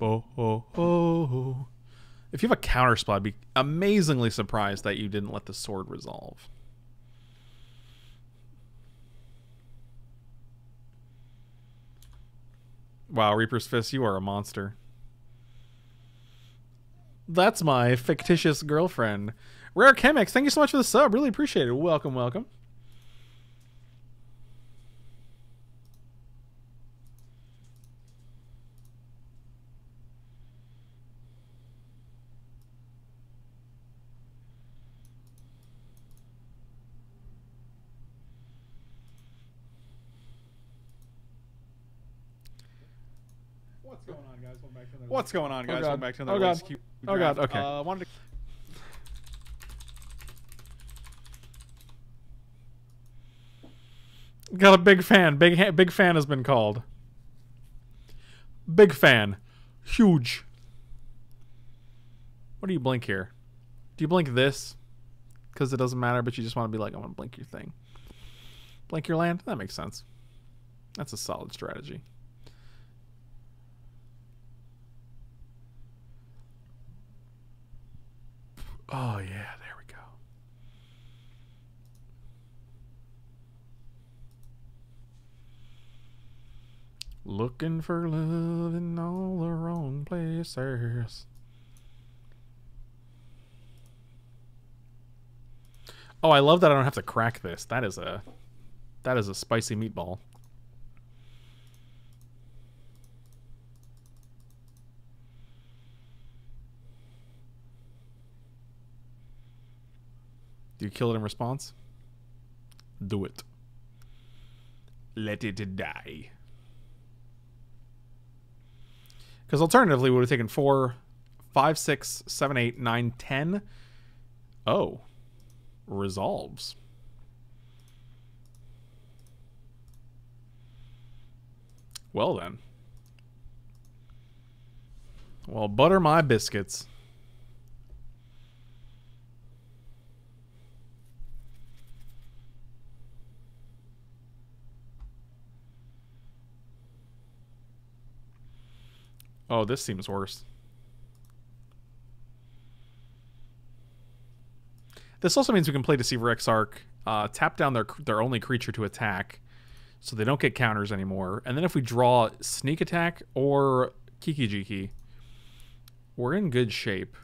Oh, oh, oh. If you have a counter spot, I'd be amazingly surprised that you didn't let the sword resolve. Wow, Reaper's Fist, you are a monster. That's my fictitious girlfriend. Rare Chemex, thank you so much for the sub. Really appreciate it. Welcome, welcome. What's going on, guys? Welcome back to another. What's going on, guys? Welcome back to another. Oh god. Okay. Wanted to. Got a big fan. Big fan has been called. Big fan. Huge. What do you blink here? Do you blink this? Because it doesn't matter, but you just want to be like, I want to blink your thing. Blink your land? That makes sense. That's a solid strategy. Oh, yeah. Looking for love in all the wrong places. Oh, I love that I don't have to crack this. That is a spicy meatball. Do you kill it in response? Do it. Let it die. Because alternatively, we would have taken 4, 5, 6, 7, 8, 9, 10. Oh. Resolves. Well then. Well, butter my biscuits. Oh, this seems worse. This also means we can play Deceiver Exarch, tap down their only creature to attack, so they don't get counters anymore. And then if we draw Sneak Attack or Kiki-Jiki, we're in good shape.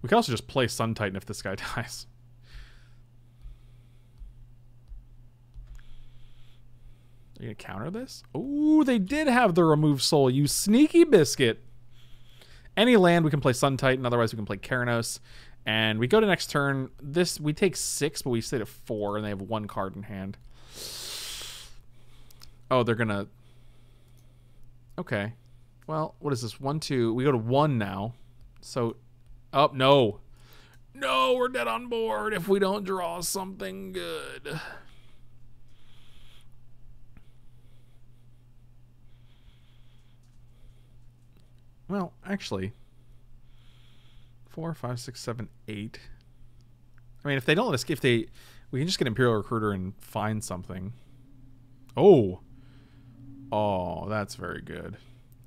We can also just play Sun Titan if this guy dies. Are you going to counter this? Ooh, they did have the Remove Soul, you sneaky biscuit. Any land, we can play Sun Titan. Otherwise, we can play Keranos. And we go to next turn. This, we take 6, but we stay to 4, and they have 1 card in hand. Oh, they're going to... Okay. Well, what is this? 1, 2. We go to 1 now. So, oh, no. No, we're dead on board if we don't draw something good. Well, actually, 4, 5, 6, 7, 8. I mean, if they don't let us, if they, we can just get Imperial Recruiter and find something. Oh, oh, that's very good.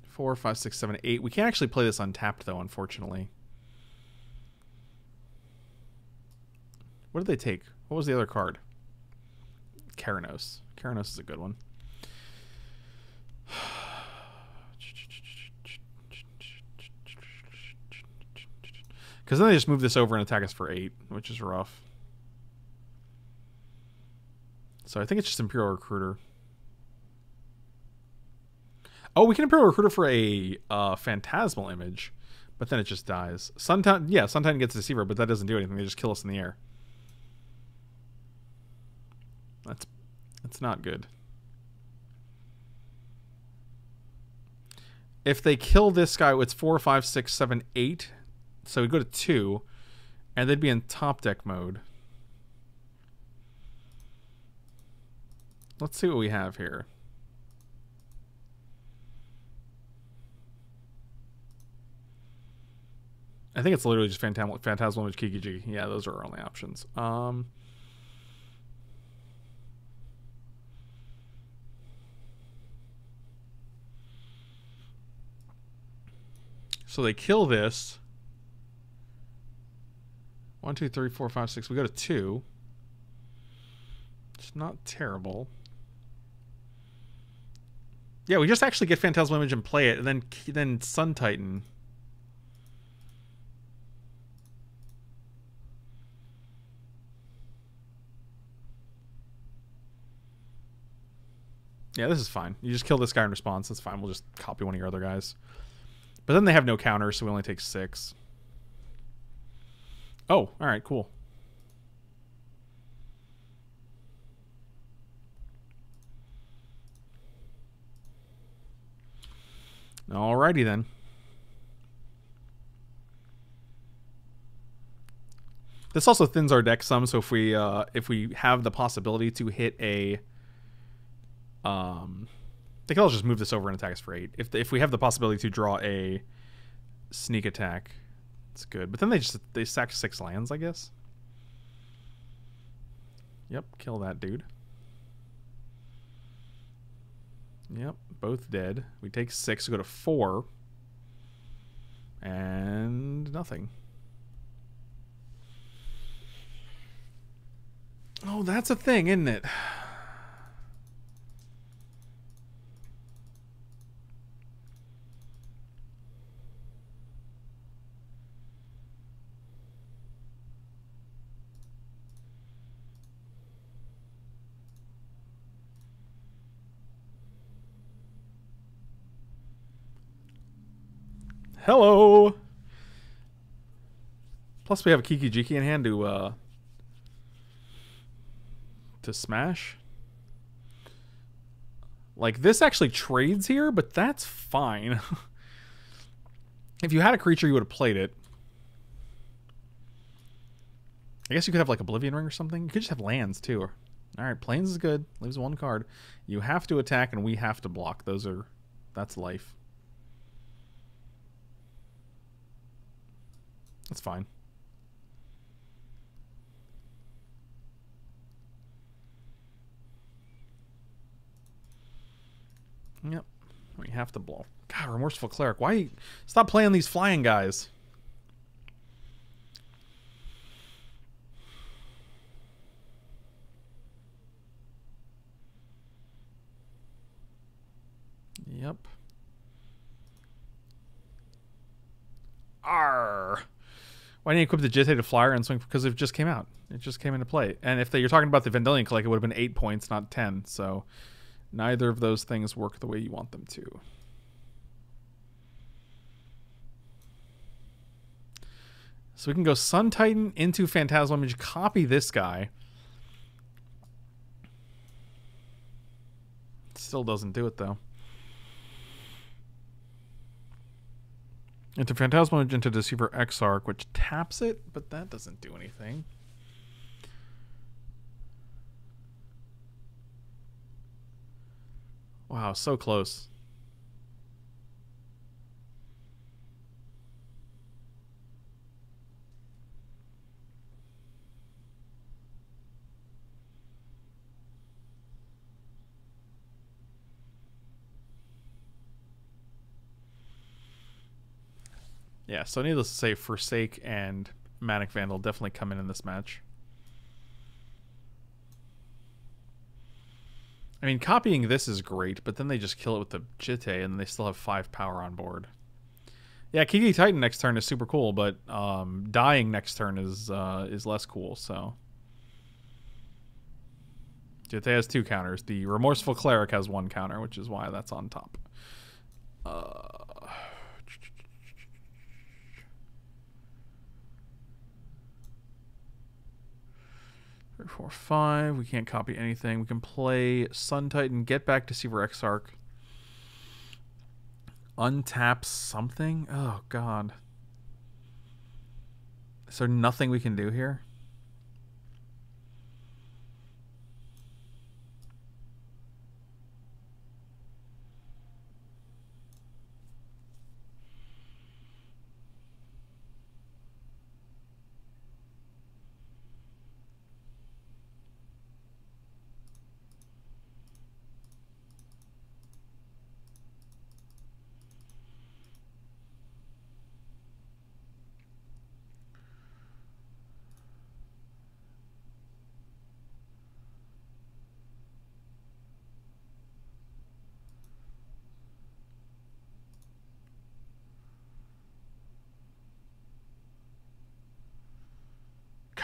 4, 5, 6, 7, 8. We can't actually play this untapped though, unfortunately. What did they take? What was the other card? Keranos. Keranos is a good one. Because then they just move this over and attack us for 8, which is rough. So I think it's just Imperial Recruiter. Oh, we can Imperial Recruiter for a Phantasmal image, but then it just dies. Sun Titan, yeah, Sun Titan gets a Deceiver, but that doesn't do anything. They just kill us in the air. That's not good. If they kill this guy, it's 4, 5, 6, 7, 8. So we go to 2, and they'd be in top deck mode. Let's see what we have here. I think it's literally just Phantasmal image, Kiki-Jiki. Yeah, those are our only options. So they kill this. 1, 2, 3, 4, 5, 6. We go to 2. It's not terrible. Yeah, we just actually get Phantasmal image and play it, and then Sun Titan. Yeah, this is fine. You just kill this guy in response. That's fine. We'll just copy one of your other guys. But then they have no counter, so we only take 6. Oh, all right, cool. Alrighty then. This also thins our deck some, so if we have the possibility to hit a, they can all just move this over and attack us for 8. If we have the possibility to draw a sneak attack. It's good, but then they sack 6 lands, I guess. Yep, kill that dude. Yep, both dead. We take 6, we go to 4, and nothing. Oh, that's a thing, isn't it? Hello. Plus, we have a Kiki-Jiki in hand to smash. Like this actually trades here, but that's fine. If you had a creature, you would have played it. I guess you could have like Oblivion Ring or something. You could just have lands too. All right, plains is good. Leaves one card. You have to attack, and we have to block. That's life. That's fine. Yep. We have to blow. God, Remorseful Cleric. Why? Stop playing these flying guys. Yep. Arr. Why didn't you equip the Jitte to flyer and swing? Because it just came out. It just came into play. And if you're talking about the Vendelion Collect, it would have been 8 points, not 10. So neither of those things work the way you want them to. So we can go Sun Titan into Phantasmal Image, copy this guy. Still doesn't do it, though. into Phantasmal Image, into Deceiver Exarch, which taps it, but that doesn't do anything. Wow, so close. Yeah, so needless to say, Forsake and Manic Vandal definitely come in this match. I mean, copying this is great, but then they just kill it with the Jitte, and they still have 5 power on board. Yeah, Kiki Titan next turn is super cool, but dying next turn is less cool, so... Jitte has 2 counters. The Remorseful Cleric has 1 counter, which is why that's on top. Three, 4, 5. We can't copy anything. We can play Sun Titan, get back Deceiver Exarch. Untap something? Oh, God. Is there nothing we can do here?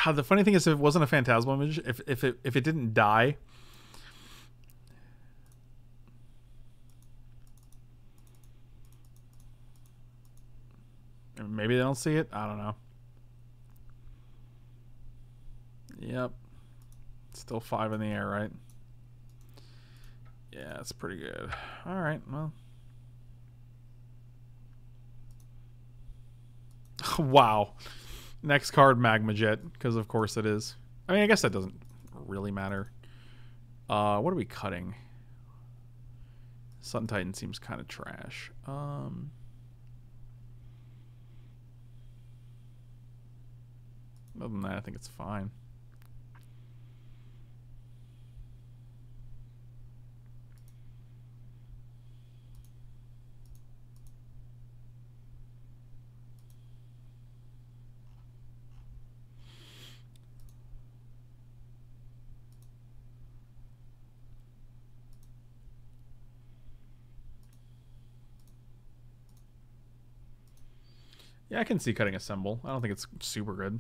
The funny thing is, if it wasn't a Phantasmal Image, if it didn't die, maybe they don't see it. I don't know. Yep, still 5 in the air, right? Yeah, that's pretty good. All right, well, wow. Next card, Magma Jet, because of course it is. I mean, I guess that doesn't really matter. What are we cutting? Sun Titan seems kind of trash. Other than that, I think it's fine. Yeah, I can see cutting Assemble. I don't think it's super good.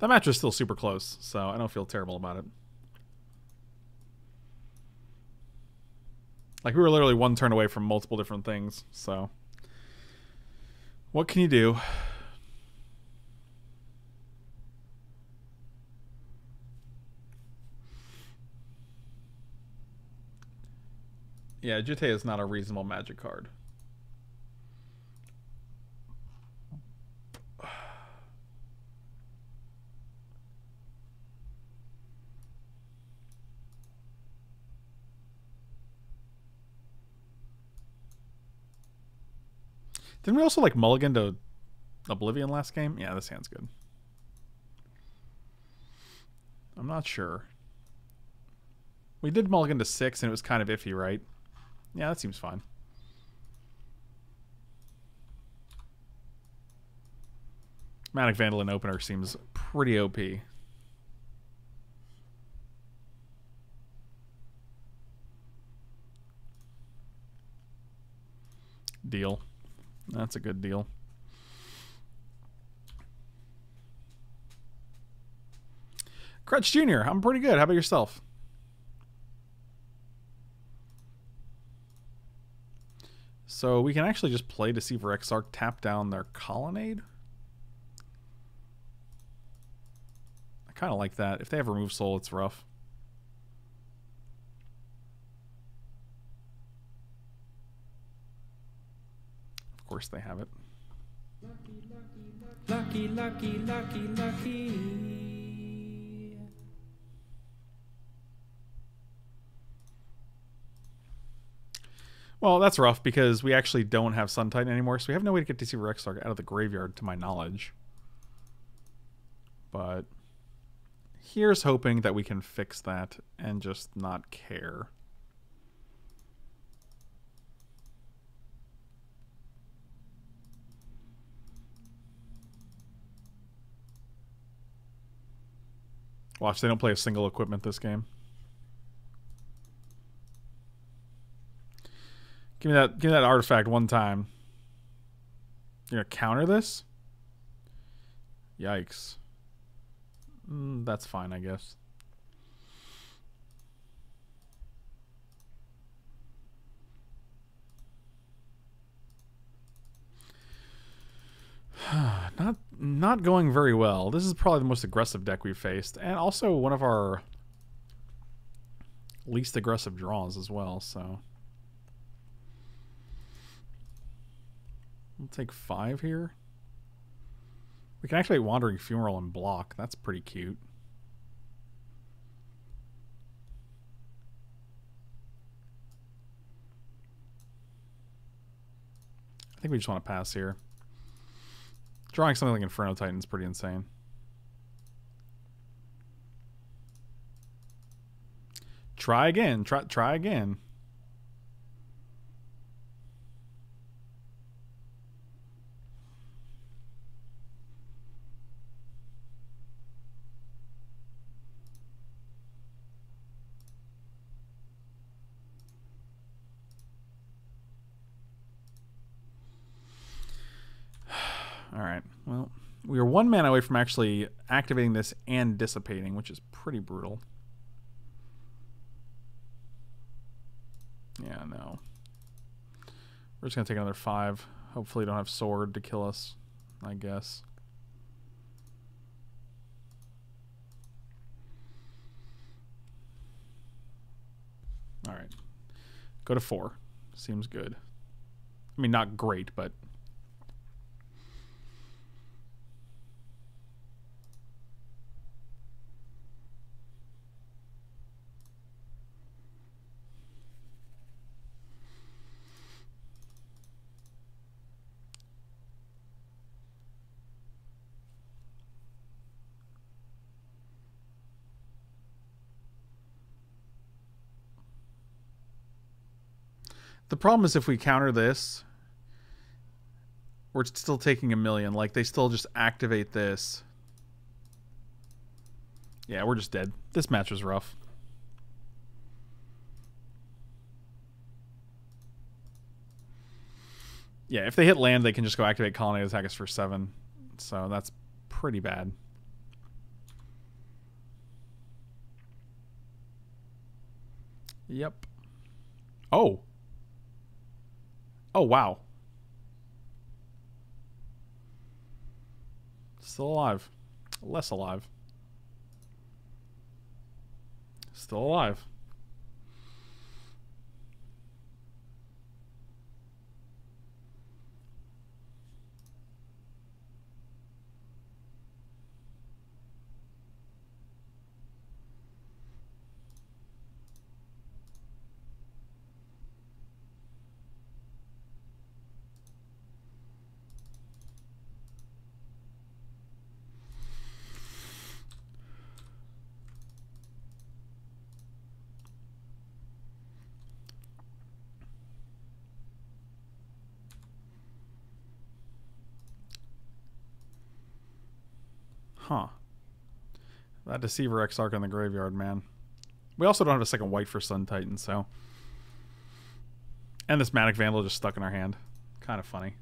That match is still super close, so I don't feel terrible about it. Like, we were literally 1 turn away from multiple different things, so... What can you do? Yeah, Jitte is not a reasonable Magic card. Didn't we also like mulligan to Oblivion last game? Yeah, this hand's good. I'm not sure. We did mulligan to 6 and it was kind of iffy, right? Yeah, that seems fine. Manic Vandal in opener seems pretty OP. Deal. That's a good deal. Crutch Jr., I'm pretty good. How about yourself? So we can actually just play Deceiver Exarch, tap down their Colonnade. I kind of like that. If they have Remove Soul, it's rough. Of course they have it. Lucky, lucky, lucky, lucky. Well, that's rough because we actually don't have Sun Titan anymore, so we have no way to get Deceiver Exarch out of the graveyard, to my knowledge. But here's hoping that we can fix that and just not care. Watch, they don't play a single equipment this game. Give me that artifact one time. You're gonna counter this? Yikes. That's fine, I guess. Not going very well. This is probably the most aggressive deck we've faced, and also one of our least aggressive draws as well, so we'll take 5 here. We can actually Wandering Fumarole and block. That's pretty cute. I think we just want to pass here. Drawing something like Inferno Titan is pretty insane. Try again. Try again. We are 1 mana away from actually activating this and dissipating, which is pretty brutal. Yeah, no. We're just going to take another 5. Hopefully don't have Sword to kill us, I guess. All right. Go to 4. Seems good. I mean, not great, but... The problem is if we counter this, we're still taking 1 million. Like, they still just activate this. Yeah, we're just dead. This match was rough. Yeah, if they hit land, they can just go activate Colonnade, attack us for 7. So that's pretty bad. Yep. Oh! Oh, wow. Still alive. Less alive. Still alive. Huh. That Deceiver Exarch in the graveyard, man. We also don't have a second white for Sun Titan, so... And this Manic Vandal just stuck in our hand. Kind of funny.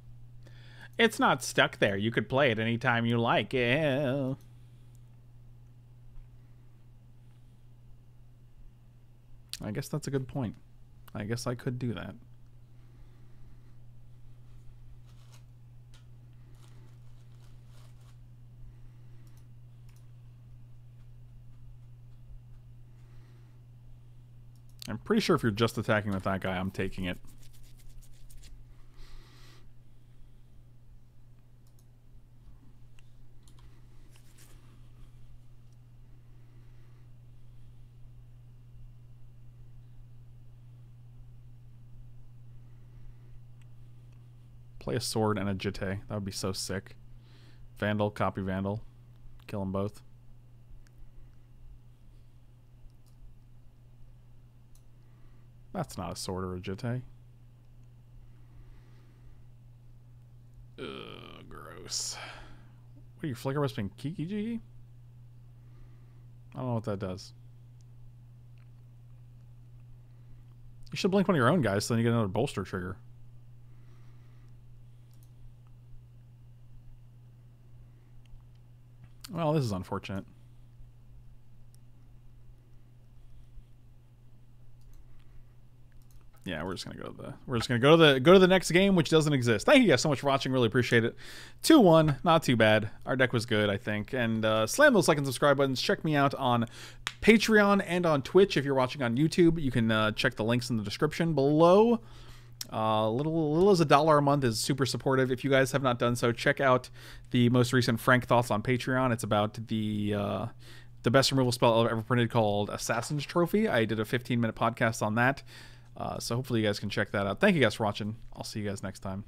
It's not stuck there. You could play it anytime you like. Ew. I guess that's a good point. I guess I could do that. Pretty sure if you're just attacking with that guy, I'm taking it. Play a sword and a Jitte. That would be so sick. Vandal, copy Vandal. Kill them both. That's not a sword or a Jitte. Ugh, gross. What are you, Flicker Wisp and Kiki-Jiki? I don't know what that does. You should blink one of your own guys so then you get another bolster trigger. Well, this is unfortunate. Yeah, we're just gonna go to the we're just gonna go to the next game, which doesn't exist. Thank you guys so much for watching. Really appreciate it. 2-1, not too bad. Our deck was good, I think. And slam those like and subscribe buttons. Check me out on Patreon and on Twitch. If you're watching on YouTube, you can check the links in the description below. Little as $1 a month is super supportive. If you guys have not done so, check out the most recent Frank Thoughts on Patreon. It's about the best removal spell I've ever printed called Assassin's Trophy. I did a 15-minute podcast on that. So hopefully you guys can check that out. Thank you guys for watching. I'll see you guys next time.